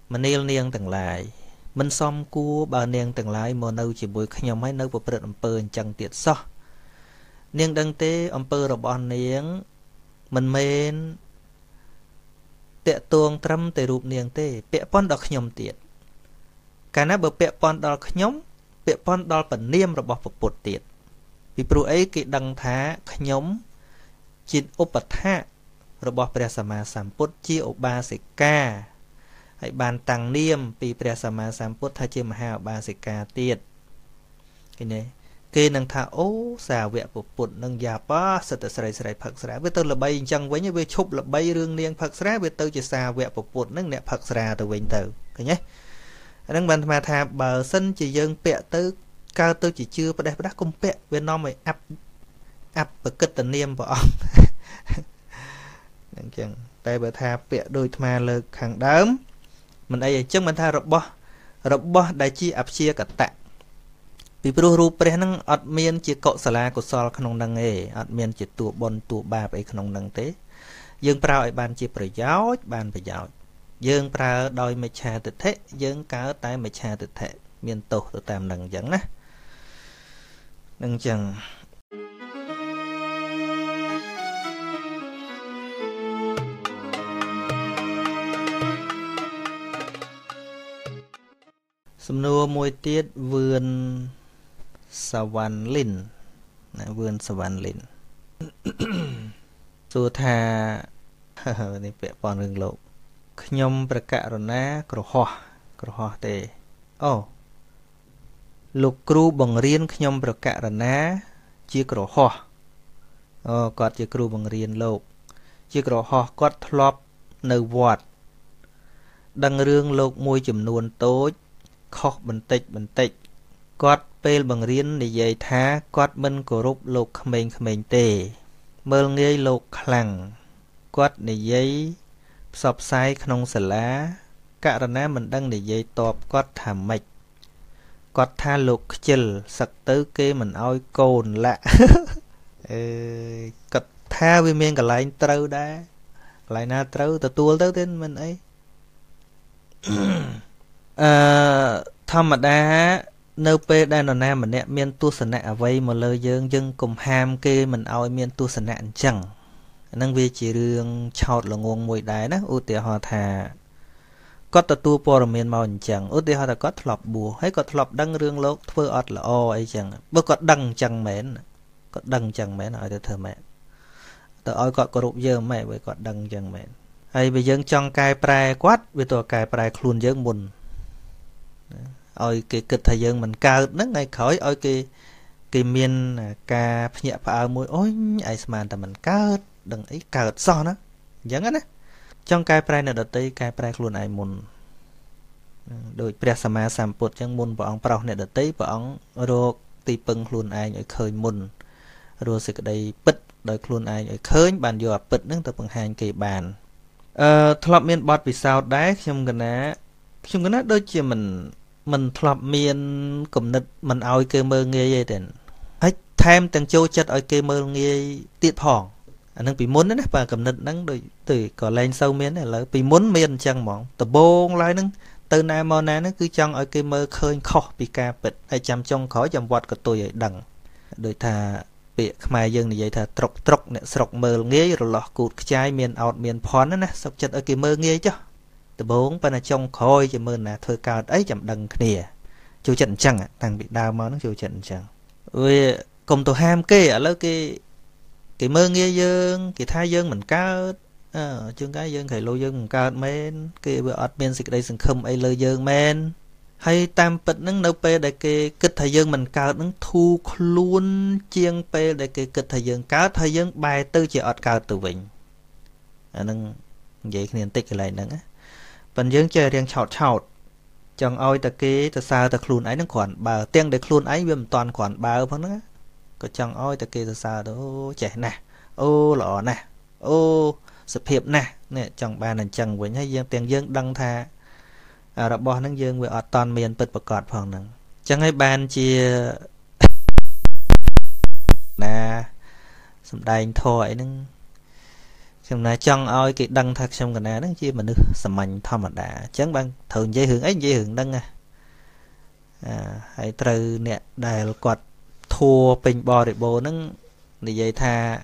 mà nêu niêng tầng lại mình xong cua bà niêng tầng lại mà nâu chỉ bùi khá nhóm hay nâu bộ bật ẩm bờn chẳng tiệt so niêng đăng tế ẩm bờ rồi bọn niêng mình mên tệ tuông trăm tệ rụp niềng tê bẹ pon đo khnyom tiệt cả nãy bờ bẹ pon đo khnyom bẹ pon đo phần niêm rồi bỏ vào bột tiệt vì pro ấy kỵ đằng thá khnyom chín opatha rồi bỏ về sàm mà sàm put chi oba sê ca hãy bàn tàng niêm vì về sàm mà sàm put thay chi mà ha oba sê ca tiệt cái này kê nâng thá ô xà vẹ bột bột nâng già pa sờ tới sải sải phật sải với tôi là bay chẳng với như với chụp là bay rương niêng phật sải với tôi chỉ xà vẹ bột bột nâng nẹp phật sải từ bên từ cái nhé nâng bàn mà thà bờ sân chỉ dâng bẹ tới cao tôi chỉ chưa bắt đẹp bắt công bẹ bên nó mày áp áp bậc cất tần niêm vợ chẳng tay bờ thà bẹ đôi mà lực hàng đớm mình đây chứ mình tha robot robot đại chi áp chia cả tạ vì pro ru pre năng ọt miên chỉ cọ xả la của sol khung năng nghề ọt miên chỉ tụ bồn tụ ba ấy khung năng tế dương prao ấy bàn chỉ pro giáo bàn phải giáo dương prao đòi mệt trà tự thế dương cá tay mệt trà tự thế miên tổ tự tam năng dẫn á năng chẳng xâm nô môi tiết vườn xà văn linh vườn xà văn linh xua thà này vẽ bọn rừng lộ nhóm bà cạ rồn á cổ hoa cổ hoa tê ô lục cru bằng riêng nhóm bà cạ rồn á chia cổ hoa ô cọt chia cru bằng riêng lộ chia cổ hoa cọt lọp nâu vọt đăng rương lục môi chùm nuôn tối khóc bình tịch bình tịch quát pel bằng riêng để dạy thá quát bên cổ rục lục mình mình tề mơ nghe lục lằng quát để dạy sọp sai không sờ lá cả đàn em mình đang để dạy tọp quát thảm mịch quát tha lục chìl sặc tới kia mình ôi cồn lạ cật tha với miên cả lại trâu đá lại na trâu từ tua tới tên mình ấy thầm đá nêu pê đa nọ nam mình nè miên tu sân nạ vây mà lời dương dương cùng ham kê mình ao miên tu sân nạ chẳng năng vi chỉ riêng chọt là nguồn mùi đáy đó ưu tìa hòa thà có tà tu bò miên màu chẳng ưu tìa hòa thà có thọp bùa hay có thọp đăng riêng lốt thơ ọt là o ấy chẳng bơ có đăng chẳng mến có đăng chẳng mến ở thơ mẹ tờ ôi có có rụp dơ mẹ với có đăng chẳng mến hay vì dương trong cài prai quát vì tòa cài prai khuôn dương mùn ôi cái kịch thời gian mình cao nó ngay khỏi ôi cái cái miền cà nhẹ vào môi ôi ai mà ta mình cao đừng ấy cao so nó giống á trong cái prai này đầu tiên cái prai luôn ai muốn đội presama sắm bột chẳng muốn bọn ông prao này đầu tiên bọn ông rồi tì pưng luôn ai nhảy khơi muốn rồi sự đây bứt đời luôn ai nhảy khơi bàn dừa bứt nước tập bằng hàng kỳ bàn thọp miền bọt vì sao đấy trong cái này trong cái này đôi chia mình mình thọp miên cụm nịch mình ao kê mơ nghe vậy đến hết thêm tăng châu chất ao kê mơ nghe tiệt hòn anh đang bị muốn đấy và cụm nịch đang đôi từ cỏ lên sâu miên này là bị muốn miên chăng mỏng từ bông lại nâng từ nay mò nè nó cứ chăng ao kê mơ khơi khó bị ca bịch hay chăm trong khó chăm vọt của tôi vậy đằng đôi thà bị mai dương này vậy thà trọc trọc nè sọc mơ nghe rồi lọt cụt trái miên ao miên phòn nữa nè sọc chất ao kê mơ nghe chứ bốn bên là trong khôi cho mơn là thôi cao ấy chậm đằng kia chú trận chẳng à, thằng bị đau máu nó chú trận chẳng ui cùng tụi ham kê ở lớp cái cái mơ nghe dương cái thai dương mình cao à, chương cái dương thầy lô dương mình cao men cái bữa admin dịch đây sừng không ai lơ dương men hay tam bịch nâng nấu pê để cái kịch thầy dương mình cao nâng thu luôn chiên pê để cái kịch thầy dương cao thầy dương bài tư chỉ ọt cao từ vịnh à, nâng vậy nên tích lại nâng á phần dương chơi riêng chảo chảo chẳng oi ta kế ta sao ta khôn ấy nó còn bà tiếng để khôn ấy viêm toàn còn bà phăng nữa có chẳng oi ta kế ta sao đó trẻ nè ô lọ nè ô sập hiệp nè nè chẳng bà nè chẳng với nhau dương tiếng dương đăng thà à đã bỏ nắng dương với ở toàn miền bật bật cọt phẳng nắng chẳng hay bàn chia nè sầm đành thổi nưng trong này chẳng ơi cái đăng thật xong cái này nó chỉ mình sầm mạnh thầm mà đã chẳng bằng thường dây hưởng ấy dây hưởng đăng à hãy từ nè đài quạt thua bình bò để bò nó để dây tha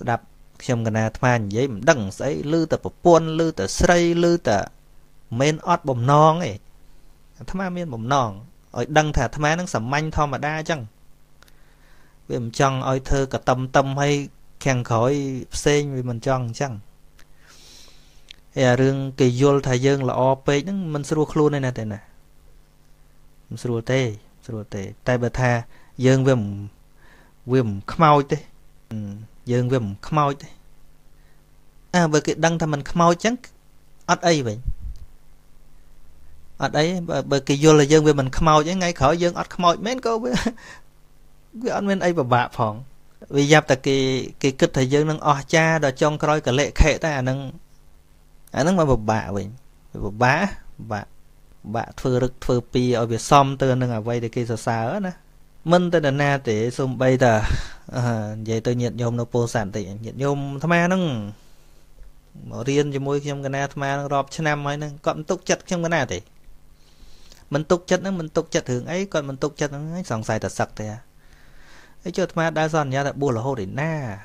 đập xong cái này thàn dây mình đăng sấy lư tờ buôn lư tờ sấy lư tờ men ót bầm non ấy thàm men bầm non ở đăng thà thàm nó sầm mạnh thầm mà đã chẳng vì mình chẳng ơi thơ cả tâm tâm hay khen khói xên vì mình chọn chẳng à rừng kỳ vô thầy dương là o pê nhưng mình sưu khlu này nè thế nè mình sưu tê sưu tê tay bà tha dương với mình với mình khăm ao tê dương với mình khăm ao tê à bởi cái đăng thầm mình khăm ao chẳng ắt ấy vậy ắt ấy bởi kỳ vô là dương với mình khăm ao chứ ngay khỏi dương ắt khăm ao mến câu với với anh bên ấy bà bạ phòng vì giáp ta cái cái kịch thời gian nâng o cha đã trong coi cả lệ khệ ta nâng à nâng mà bập bạ vậy bá bạ bạ thưa rực thưa pi ở việc xóm từ nâng ở vây để kia sờ nè mình tên là na để xung bây giờ vậy tôi nhiệt nhôm nó po sản thì nhiệt nhôm tham ăn nó riêng cho môi trong cái na tham ăn rọp cho năm ấy nè còn tục chặt trong cái na thì mình tục chặt nó mình tục chặt hướng ấy còn mình tục chặt nó sòng xài tật sặc thì ấy cho tham đã giòn ra là bùa là hô để na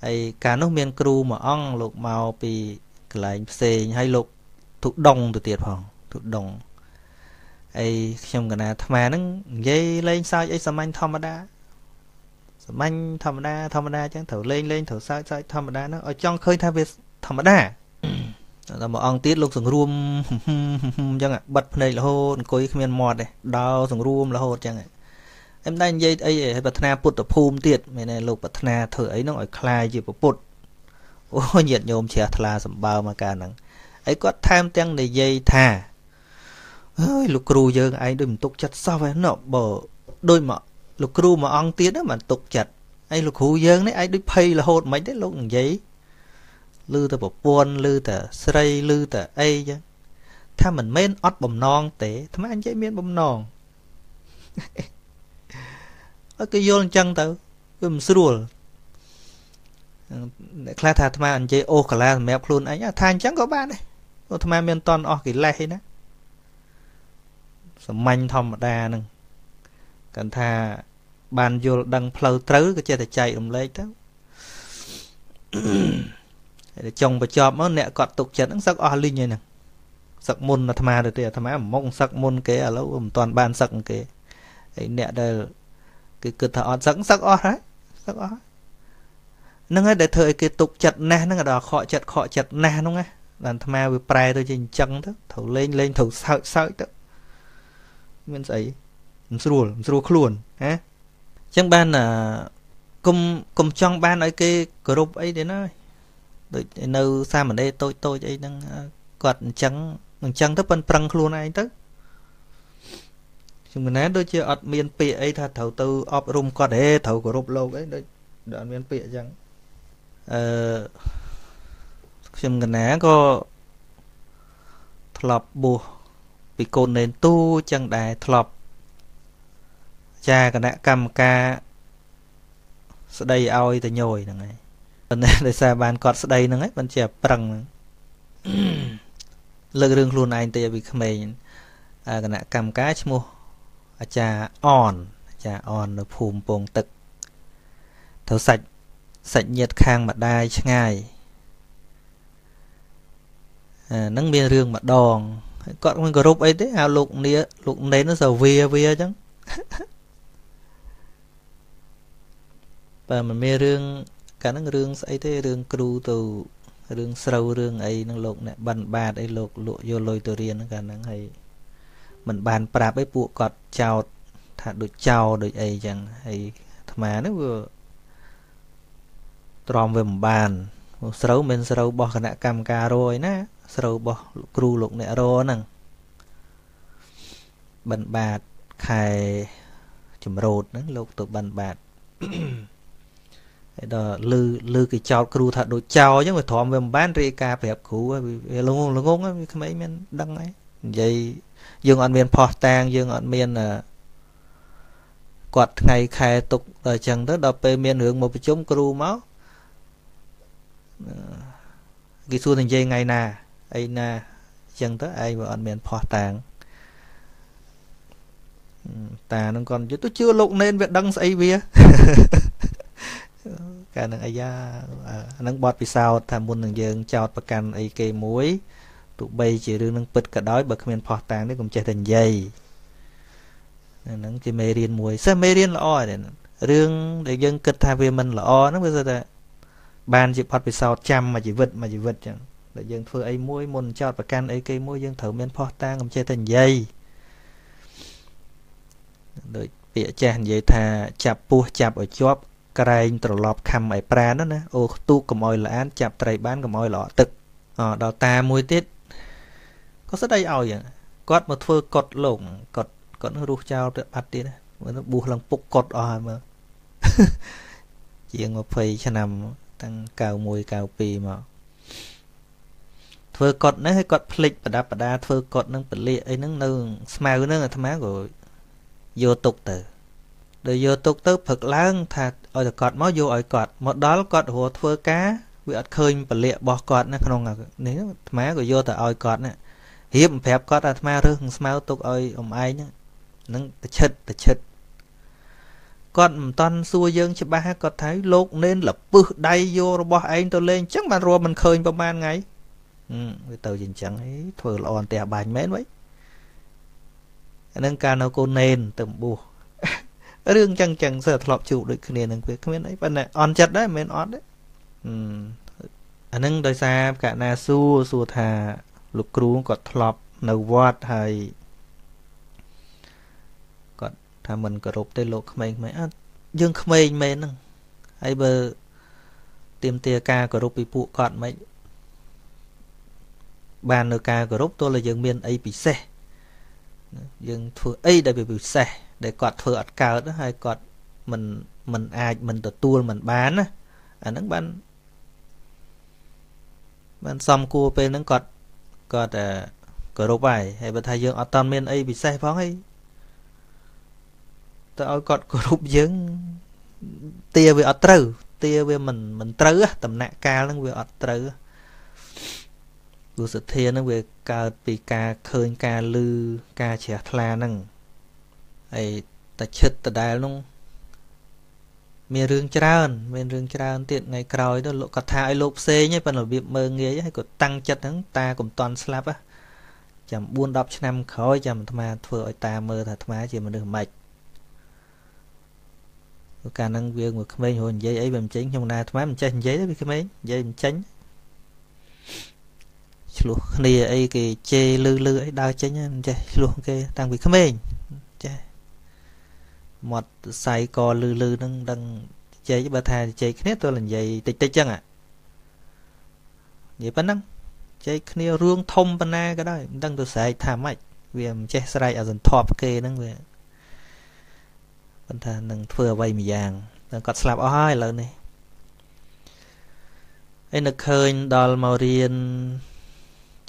ấy cả nước miền cru mà ong lục màu pì lại xề hay lục thụ đồng từ tiệt phòng thụ đồng ấy trong cái này tham ăn nó dây lên sao ấy sầm anh tham đã sầm anh tham đã tham đã chẳng thử lên lên thử sao sao tham đã nó ở trong khơi tham việt tham đã là một ông tiết lục sừng ruom chẳng ạ bật này là hôn coi miền mọt này đào sừng ruom là hôn chẳng ạ em đang dây ấy ấy bật na put tập phum tiệt mày này lục bật na thử ấy nó gọi khai gì bật put ôi nhiệt nhôm chè là sầm bao mà cả nắng ấy có tham tăng để dây thà ơi lục cừu giờ ấy đừng tục chặt sao vậy nó bờ đôi mọ lục cừu mà ông tiết đó mà tục chặt ấy lục cừu giờ đấy ấy đôi pay là hôn mấy đấy lục giấy lư ta bột buôn lư ta sray lư ta ấy chứ tham mình men ót bầm non té tham anh dễ miên bầm non ở cái vô chân tao cái mình sưu khai thác tham anh dễ ô cả là mẹp luôn ấy à than chẳng có ba này tham anh miên toàn o cái lẹ thế nè manh thầm đa nè cần tha bàn vô đằng phơi trứ cái chơi chạy đồng lấy đó chồng và chòm nó nẹt cọt tục chật sắc o linh như này sắc môn là tham à được thì tham à mong sắc môn kế ở lâu toàn ban sắc kế nẹt đây cái cứ thợ sẵn sắc o đấy sắc o nâng ấy để thời cái tục chật na nâng ở đó khọ chật khọ chật na đúng không là tham à bị prai tôi chỉnh chăng đó thầu lên lên thầu sao sao đó mình ấy sưu sưu luôn hả chẳng ban là cùng cùng trong ban ấy cái group ấy đến nơi nơi xa mà đây tôi tôi ấy đang quạt trắng mình trắng thấp bên trăng luôn anh tức chúng mình nói đôi chưa ọt miền pịa ấy thật thầu tư ọp rum quạt để thầu group lâu ấy đấy đoạn miền pịa chẳng chúng mình nói có thọp bùa bị cồn nền tu chẳng đài thọp cha cái nã cầm ca sau đây ao thì nhồi này để xa bàn cọt sau đây nâng ấy bạn trẻ bằng lực rừng luôn anh tê bị khmền cái nã cầm cá mua cha on cha on được phùm bồng tực thấu sạch sạch nhiệt khang mặt đai ngay nâng miên rương mặt đòn còn mình group ấy thế à lục nia lục đấy nó sầu vía vía chứ và mình mê rương cả nó rương ấy thế rương cừu từ rương sâu rương ấy nó lục này bàn bạt ấy lục lụa vô lôi từ riêng nó cả nó hay mình bàn práp ấy buộc cọt chào thà được chào được ấy chẳng hay mà nó vừa tròn về một bàn sâu mình sâu bỏ cái nã cam cà rồi nè sâu bỏ cừu lục này rồi nè bàn bạt khai chùm rột nó lục từ bàn bạt đó lư lư cái chào cừu thật đối chào chứ mà thòm về bán rê ca phẹp cũ luôn luôn ngôn ấy mấy men đăng ấy vậy dương ăn miên phò tang dương ăn miên là quạt ngày khai tục rồi chẳng tới đập về miên hưởng một cái chống cừu máu cái xu thành dây ngày nà ấy nà chẳng tới ai mà ăn miên phò tang ta nó còn chứ tôi chưa lụng nên việc đăng xây bia cả năng ấy ra nắng bọt vì sao tham muốn nương dương chào bậc canh ấy cây muối tụ bay chỉ đương nâng bật cả đói bậc miền phò tàng đấy cũng chạy thành dây nắng chỉ mê riêng muối sao mê riêng là o để riêng để dân cất tha về mình là o nó bây giờ là bàn chỉ bọt vì sao chăm mà chỉ vật mà chỉ vật chẳng để dân phơi ấy muối muốn chào bậc canh ấy cây muối dân thử miền phò tàng cũng chạy thành dây đôi bịa chèn dây thà chạp pua chạp ở chóp cái trò lọp khăm ấy pra nó nè ô tu cầm oi là án chạp trầy bán cầm oi lọ tực ờ đào ta mùi tiết có rất đây oi vậy cót mà thưa cọt lộn cọt cọt nó rút trao bắt đi nè nó buộc lần bục cọt oi mà chuyện mà phê cho nằm tăng cao mùi cao pì mà Thưa cột nó hay cột flick và đá và đá thưa cột nó bẩn liệt ấy nó nương smell nó là tham á rồi vô tục từ rồi vô tục tới phật láng thà ở được cột máu vô ở cột một đó cột hồ thưa cá bị ở khơi bẩn liệt bỏ cột nó không ngờ nếu tham á rồi vô tại ở cột nè hiếm phép cột là tham á rồi smell tục ở ông ai nhá nó chết là chết con toàn xua dương cho ba có thấy lột nên là bước đầy vô rồi bỏ anh tôi lên chắc mà rồi mình khơi vào ban ngày người tàu dình chẳng ấy thử lòn tè bàn mến mấy nâng ca nó cô nền tầm bù đương chẳng chẳng sợ lọp chủ được cái nền quyết không biết đấy bên này on chặt đấy mến on đấy nâng đời xa cả na xua xua thà lục cú có lọp nấu vọt hay thà mình có rộp tên lộ khmênh mấy á dương khmênh mấy nâng hay bờ tìm tìa ca có rộp bị phụ còn mấy bàn nửa ca có rộp tôi là dương miên ấy bị xe dương thua ấy đã bị bị xe để cọt thua ạt cao đó hay cọt mình mình ai mình tự tua mình bán á à nâng bán bán xong cua bên nâng cọt cọt à có rộp bài hay bờ thay dương ở toàn miên ấy bị xe phóng ấy ở cọt của rụp dưỡng tia về ở trừ tia về mình mình trừ tầm nạ ca nó về ở trừ của sự thiên nó về ca vì ca khơi ca lư ca trẻ la nâng ấy ta chết ta đài luôn miền rừng tràn miền rừng tràn tiện ngày còi đó lộ cọt thai lộp xê nhé phần là việc mơ nghề hay của tăng chất hắn ta cũng toàn slap á chẳng buôn đọc năm khói chẳng mà thưa ta mơ thật má chỉ mà được mạch cả năng viên của mấy hồn dây ấy mình tránh trong này thoải mình tránh giấy với cái mấy dây mình tránh luôn này ấy cái chê lư lư ấy đau tránh mình chạy luôn cái đang bị cái mấy chạy một sai co lư lư đang đang chạy với bà thầy chạy cái tôi là dây tịch tịch chăng ạ vậy bắn năng chạy kia ruông thông bên na cái đó đang tôi sai thảm mạch vì mình chạy sai ở dần thọp kê năng về thà nâng phơ vay mì vàng nâng cọt slap ở hai lần này ấy nâng khơi đòi màu riêng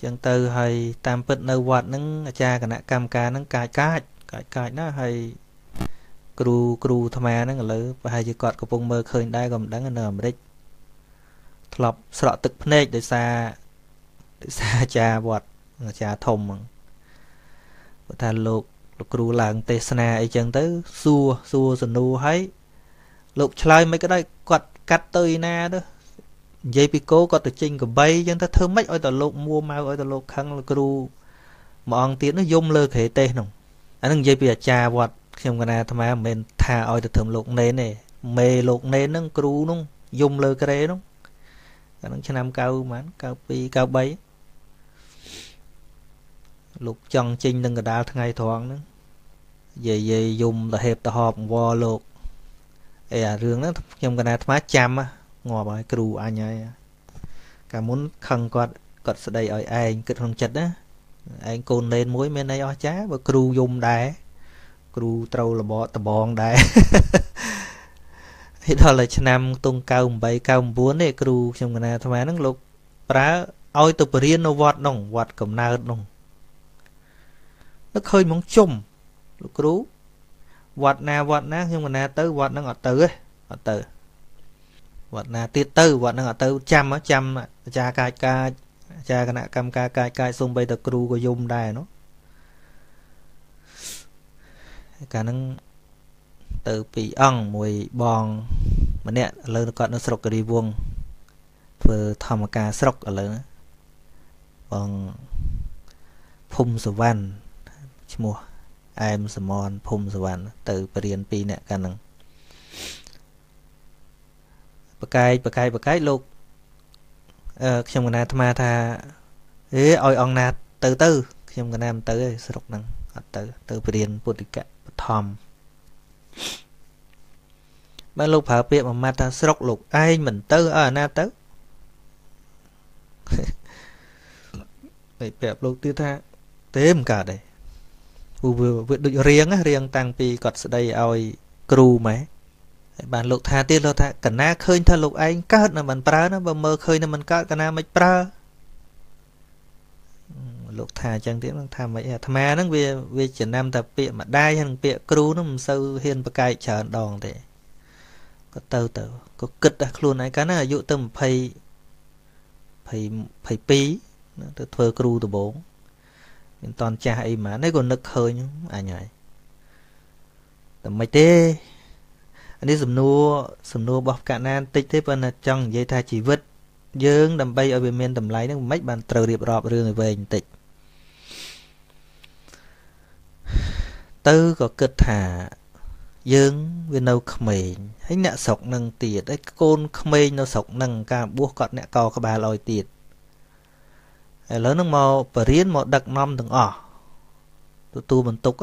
chân tư hay tam bích nâu vọt nâng cha cả nạ cam ca nâng cài cài cài cài nó hay cru cru tham à nâng lỡ và hai chữ cọt của vùng mơ khơi đai gồm đáng nở mà đích lọc sọ tực nếch để xa để xa cha vọt cha thùng thà lục cú làng tê sna ấy chẳng tới xua xua sần nu hay lục chơi mấy cái đây quạt cắt tơi na đó dây pico có từ trình của bay chẳng ta thơm mấy ôi tờ lục mua mau ôi tờ lục khăng là cú mà ông tiếng nó zoom lơ khề tê nồng anh đừng dây pia trà vọt xem cái này tham à mình thà ôi tờ thơm lục nến này mề lục nến nâng cú nung zoom lơ cái đấy nung anh đừng cho nam cao mán cao pi cao bay lục chân trình đừng có đào ngày thoáng nữa về về dùng là hẹp là họp vò lột ấy à rương đó trong cái này má chăm á ngò bài cừu anh ấy cả muốn khăn cọt cọt sẽ đầy ở anh cất không chật á anh côn lên muối bên đây o chá và cừu dùng đá cừu trâu là bỏ tờ bòn đá thì đó là năm tung cao bảy cao bốn này cừu trong cái này tham á nắng lục pra oi tụp riêng nó vọt nòng vọt cầm na nòng nó khơi móng chùm lúc rú vọt na vọt na nhưng mà na tới vọt nó ngọt từ ấy ngọt từ vọt na tiết từ vọt nó ngọt từ trăm á trăm cha cài ca cha cái nạ cam ca cài cài xung bây giờ cừu có dùng đài nó cả năng từ bị ong mùi bòn mà nè lớn còn nó sọc cái đi vuông vừa thầm ca sọc ở lớn còn phum sầu van mùa em Simon phum Simon từ biển pi nè cả năng bậc cái bậc cái bậc cái lục trong cái này tham à tha ế oi ong nát từ từ trong cái này từ sọc năng từ từ biển Putika Thom ban lục phá biệt mà mát ta sọc lục ai mình từ ở na từ vậy bẹp lục tư tha tém cả đây vừa vừa được riêng á riêng tăng pi cọt đây oi cừu máy bạn lục tha tiết lô tha cẩn na khơi tha lục anh cát là bạn pra nó và mơ khơi là mình cát cẩn na mạch pra លោក ថា ចឹង ទៀត នឹង ថា មិន អា អាត្មា ហ្នឹង វា វា ចំ ណាំ តែ ពាក្យ ម្ដាយ ហើយ នឹង ពាក្យ គ្រូ ហ្នឹង មិន សូវ ហ៊ាន ប្រកែក ច្រើន ដង ទេ ក៏ ទៅ ទៅ ក៏ គិត ដល់ ខ្លួន ឯង កាល ណា អាយុ ទៅ 20 22 ទៅ ធ្វើ គ្រូ ដំបូង មាន តន់ ចាស់ អី ម៉ាន នេះ ក៏ នឹក ឃើញ អញ ហើយ តែ មិន ទេ អានេះ សំណួរ សំណួរ របស់ ផ្កា ណា តិច ទេ ប៉ុន្តែ ចង់ និយាយ ថា ជីវិត យើង ដើម្បី ឲ្យ វា មាន តម្លៃ ហ្នឹង មិន បាន ត្រូវ រៀប រាប់ រឿង ឲ្យ វែង បន្តិច ទៅ ក៏ គិត ថា យើង វា នៅ ក្មេង ហើយ អ្នក ស្រុក ហ្នឹង ទៀត ហើយកូន ក្មេង នៅ ស្រុក ហ្នឹង ការ បួស គាត់ អ្នក កោ ក្បាល ឲ្យ ទៀត ឥឡូវ ហ្នឹង មក បរិ រៀន មក ដឹក នាំ ទាំង អស់ ទទួល បន្ទុក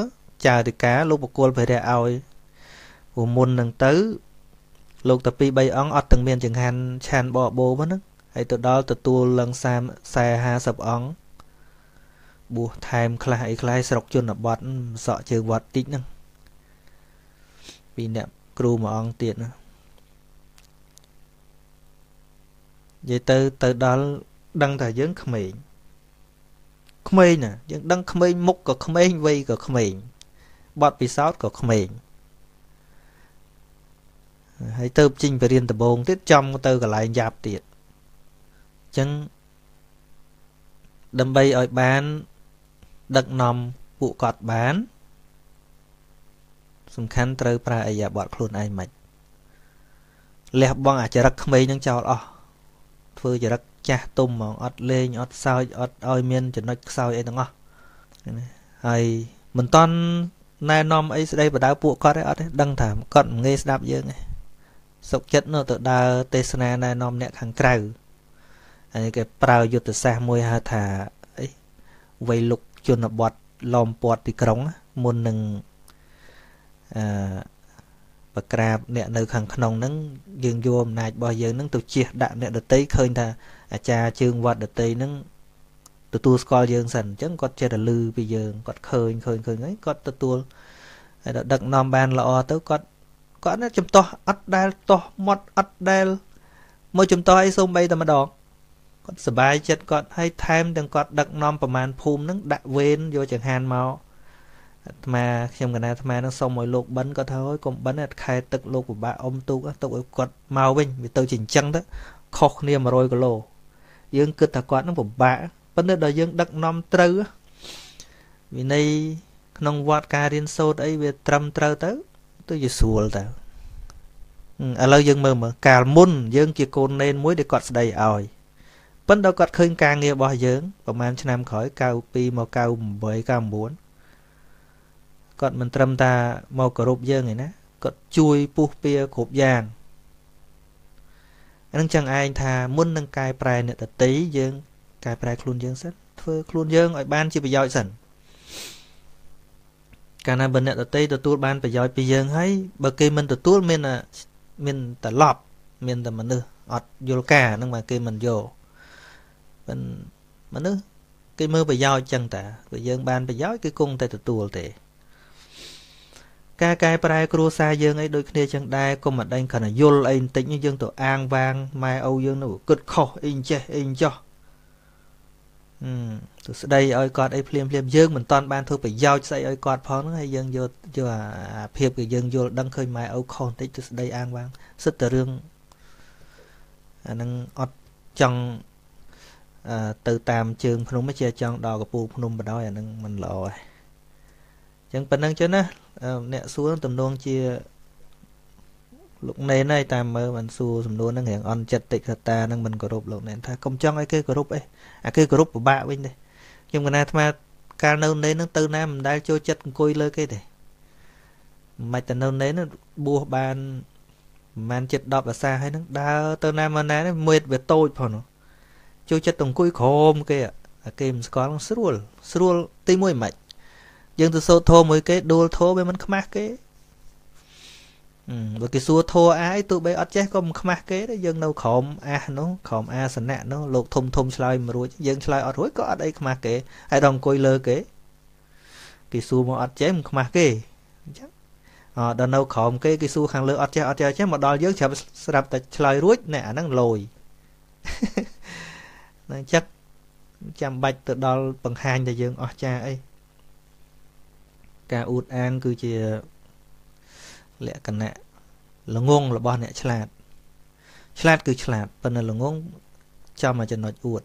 ចារិកា លោក បកគល ព្រះ ឲ្យ ព្រោះ មុន ហ្នឹង ទៅ លោក តា ពីរ បី អង្គ អត់ ទាំង មាន ចង្ហាន់ ឆាន បប បោ ហ្នឹង ហើយ ទៅ ដល់ ទទួល ឡើង សามสิบ สี่สิบ ห้าสิบ អង្គ បួស ថែម ខ្លះ អី ខ្លះ ស្រុក ជន បទ សក់ ជើង វត្ត តិច ហ្នឹង ពី អ្នក គ្រូ មួយ អង្គ ទៀត ណា និយាយ ទៅ ទៅ ដល់ ដឹង ថា យើង ក្មេង ក្មេង ណា យើង ដឹង ក្មេង មុខ ក៏ ក្មេង វ័យ ក៏ ក្មេង បទ ពិសោធន៍ ក៏ ក្មេង ហើយ ទៅ ជិញ បរិញ្ញាបត្រ ដំបូង ទៀត ចំ ទៅ កន្លែង យ៉ាប់ ទៀត ចឹង ដើម្បី ឲ្យ បាន ដឹក នាំ ពួក គាត់ បាន សំខាន់ ត្រូវ ប្រើ អរិយាបថ ខ្លួន ឯង មិន លះ បង អាចរិក ក្មេង នឹង ចោល អស់ ធ្វើ ចរិក ចាស់ ទុំ ហ្មង អត់ លេង អត់ សើច អត់ ឲ្យ មាន ចំណុច ខ្សោយ អី ទាំង អស់ ហើយ មិន តន់ ណែនាំ អី ស្ដី បដៅ ពួក គាត់ ឯង អត់ ទេ ដឹង ថា គាត់ មិន ងាយ ស្ដាប់ យើង ឯង សុខចិត្ត នោះ ទៅ ដើរ ទេសនា ណែនាំ អ្នក ខាង ក្រៅ ហើយ គេ ប្រើ យុទ្ធ សាស្ត្រ មួយ ហៅ ថា អី វ័យ លុក ជន បទ ឡោម ពាត់ ទី ក្រុង មុន នឹង អឺ ប្រក្រាប អ្នក នៅ ខាង ក្នុង ហ្នឹង យើង យក អំណាច របស់ យើង ហ្នឹង ទៅ ជះ ដាក់ អ្នក ដតី ឃើញ ថា អាចារ្យ ជើង វត្ត ដតី ហ្នឹង ទទួល ស្គាល់ យើង សិន អញ្ចឹង គាត់ ចេះ តែ លឺ ពី យើង គាត់ ឃើញ ឃើញ ឃើញ ហើយ គាត់ ទទួល ហើយ ដល់ ដឹក នាំ បាន ល្អ ទៅ គាត់ គាត់ ណា ចំតោះ អត់ ដែល តោះ មាត់ អត់ ដែល មក ចំតោះ អី សូម បី តែ ម្ដង គាត់ សប្បាយ ចិត្ត គាត់ ហើយ ថែម ទាំង គាត់ ដឹក នាំ ប្រមាណ ភូមិ ហ្នឹង ដាក់ វេន យក ចង្ហាន់ មក អាត្មា ខ្ញុំ កណា អាត្មា ហ្នឹង សូម ឲ្យ លោក បិណ្ឌ គាត់ ថា អើយ កុំ បិណ្ឌ អត់ ខែ ទឹក លោក ពិបាក អ៊ំ ទូក ទុក ឲ្យ គាត់ មក វិញ វា ទៅ ជា អញ្ចឹង ទៅ ខុស គ្នា 100 គីឡូ យើង គិត ថា គាត់ ហ្នឹង ពិបាក ប៉ុន្តែ ដល់ យើង ដឹក នាំ ត្រូវ វិន័យ ក្នុង វត្ត ការ រៀន សូត្រ អី វា ត្រឹម ត្រូវ ទៅ ទៅ ជា ស្រួល ទៅ ឥឡូវ យើង មើល មើល កាល មុន យើង ជា កូន នេន មួយ ដែល គាត់ ស្ដី ឲ្យ ប៉ុន្តែ គាត់ ឃើញ ការ ងារ របស់ យើង ប្រមាណ ឆ្នាំ ក្រោយ chín mươi hai មក chín mươi tám chín mươi chín គាត់ មិន ត្រឹម តា មក គោរព យើង ឯ ណា គាត់ ជួយ ពុះ ពៀ គ្រប់ យ៉ាង អា នឹង ចឹង ឯង ថា មុន នឹង កែ ប្រែ អ្នក ដតី យើង កែ ប្រែ ខ្លួន យើង សិន ធ្វើ ខ្លួន យើង ឲ្យ បាន ជា ប្រយោជន៍ សិន កាល ណា បើ អ្នក ដតី ទទួល បាន ប្រយោជន៍ ពី យើង ហើយ បើ គេ មិន ទទួល មាន មាន ត្រឡប់ មាន តែ មនុស្ស អត់ យល់ ការ ហ្នឹង បើ គេ មិន យក មនុស្ស គេ មើល ប្រយោជន៍ ចឹង តា បើ យើង បាន ប្រយោជន៍ គឺ គង់ តែ ទទួល ទេ ការកែប្រែ គ្រួសារ យើង អី ដូច គ្នា ចឹង ដែរ កុំ អត់ ដឹង គ្រាន់ តែ យល់ អី បន្តិច នេះ យើង ទៅ អាង វាង ម៉ែ ឪ យើង នោះ គិត ខុស អី ចេះ អី ចោះ ừm ទៅ ស្ដី ឲ្យ គាត់ អី ភ្លាម ភ្លាម យើង មិន តាន់ បាន ធ្វើ ប្រយោជន៍ ស្អី ឲ្យ គាត់ ផង ហ្នឹង ហើយ យើង យក យក អា ភាព គឺ យើង យល់ ដឹង ឃើញ ម៉ែ ឪ ខុស បន្តិច ទៅ ស្ដី អាង វាង សិត តែ រឿង អា ហ្នឹង អត់ ចង់ ទៅ តាម ជើង ភ្នំ មក ជា ចង់ ដល់ កពូល ភ្នំ បណ្ដោយ អា ហ្នឹង មិន ល្អ ទេ ចឹង ប៉ុណ្ណឹង ចឹង ណា អ្នក សួរ ទំនង ជា លោក នេន ហើយ តាម មើល បាន សួរ សំណួរ ហ្នឹង រៀង អន់ ចិត្ត តិច ថា ហ្នឹង មិន គោរព លោក នេន ថា កុំ ចង់ ឲ្យ គេ គោរព អី អា គេ គោរព ពិបាក វិញ ទេ ខ្ញុំ កណា អាត្មា កាល នៅ នេន ហ្នឹង ទៅ ណា មិន ដែល ចូល ចិត្ត អង្គុយ លើ គេ ទេ មិន តែ នៅ នេន ហ្នឹង បួស បាន ប្រហែល ជិត ដប់ អាសា ហើយ ហ្នឹង ដើរ ទៅ ណា មក ណា មេត វា តូច ផង នោះ ចូល ចិត្ត អង្គុយ ក្រោម គេ អា គេ មិន ស្គាល់ ហ្នឹង ស្រួល ស្រួល ទី មួយ មិន យើង ទៅ សូត្រ ធម៌ មួយ គេ ដួល ធម៌ វា មិន ខ្មាស់ គេ ừm បើ គេ សួរ ធម៌ អា អី ទោះ បី អត់ ចេះ ក៏ មិន ខ្មាស់ គេ ដែរ យើង នៅ ក្រោម អាស នោះ ក្រោម អាសនៈ នោះ លោក ធំ ធំ ឆ្លើយ មិន រួច យើង ឆ្លើយ អត់ រួច ក៏ អត់ អី ខ្មាស់ គេ ហើយ ដល់ អង្គុយ លើ គេ គេ សួរ មក អត់ ចេះ មិន ខ្មាស់ គេ អញ្ចឹង អ ដល់ នៅ ក្រោម គេ គេ សួរ ខាង លើ អត់ ចេះ អត់ ចេះ អត់ ចេះ មក ដល់ យើង ស្រាប់ ស្រាប់ តែ ឆ្លើយ រួច ណែ អា ហ្នឹង លយ ហ្នឹង ចឹង chạm bạch tự đo bằng hai để dương ở cha ấy ca út an cứ chỉ lẽ cần nè là ngôn là bọn nè chlat chlat cứ chlat phần là ngôn cho mà cho nó uột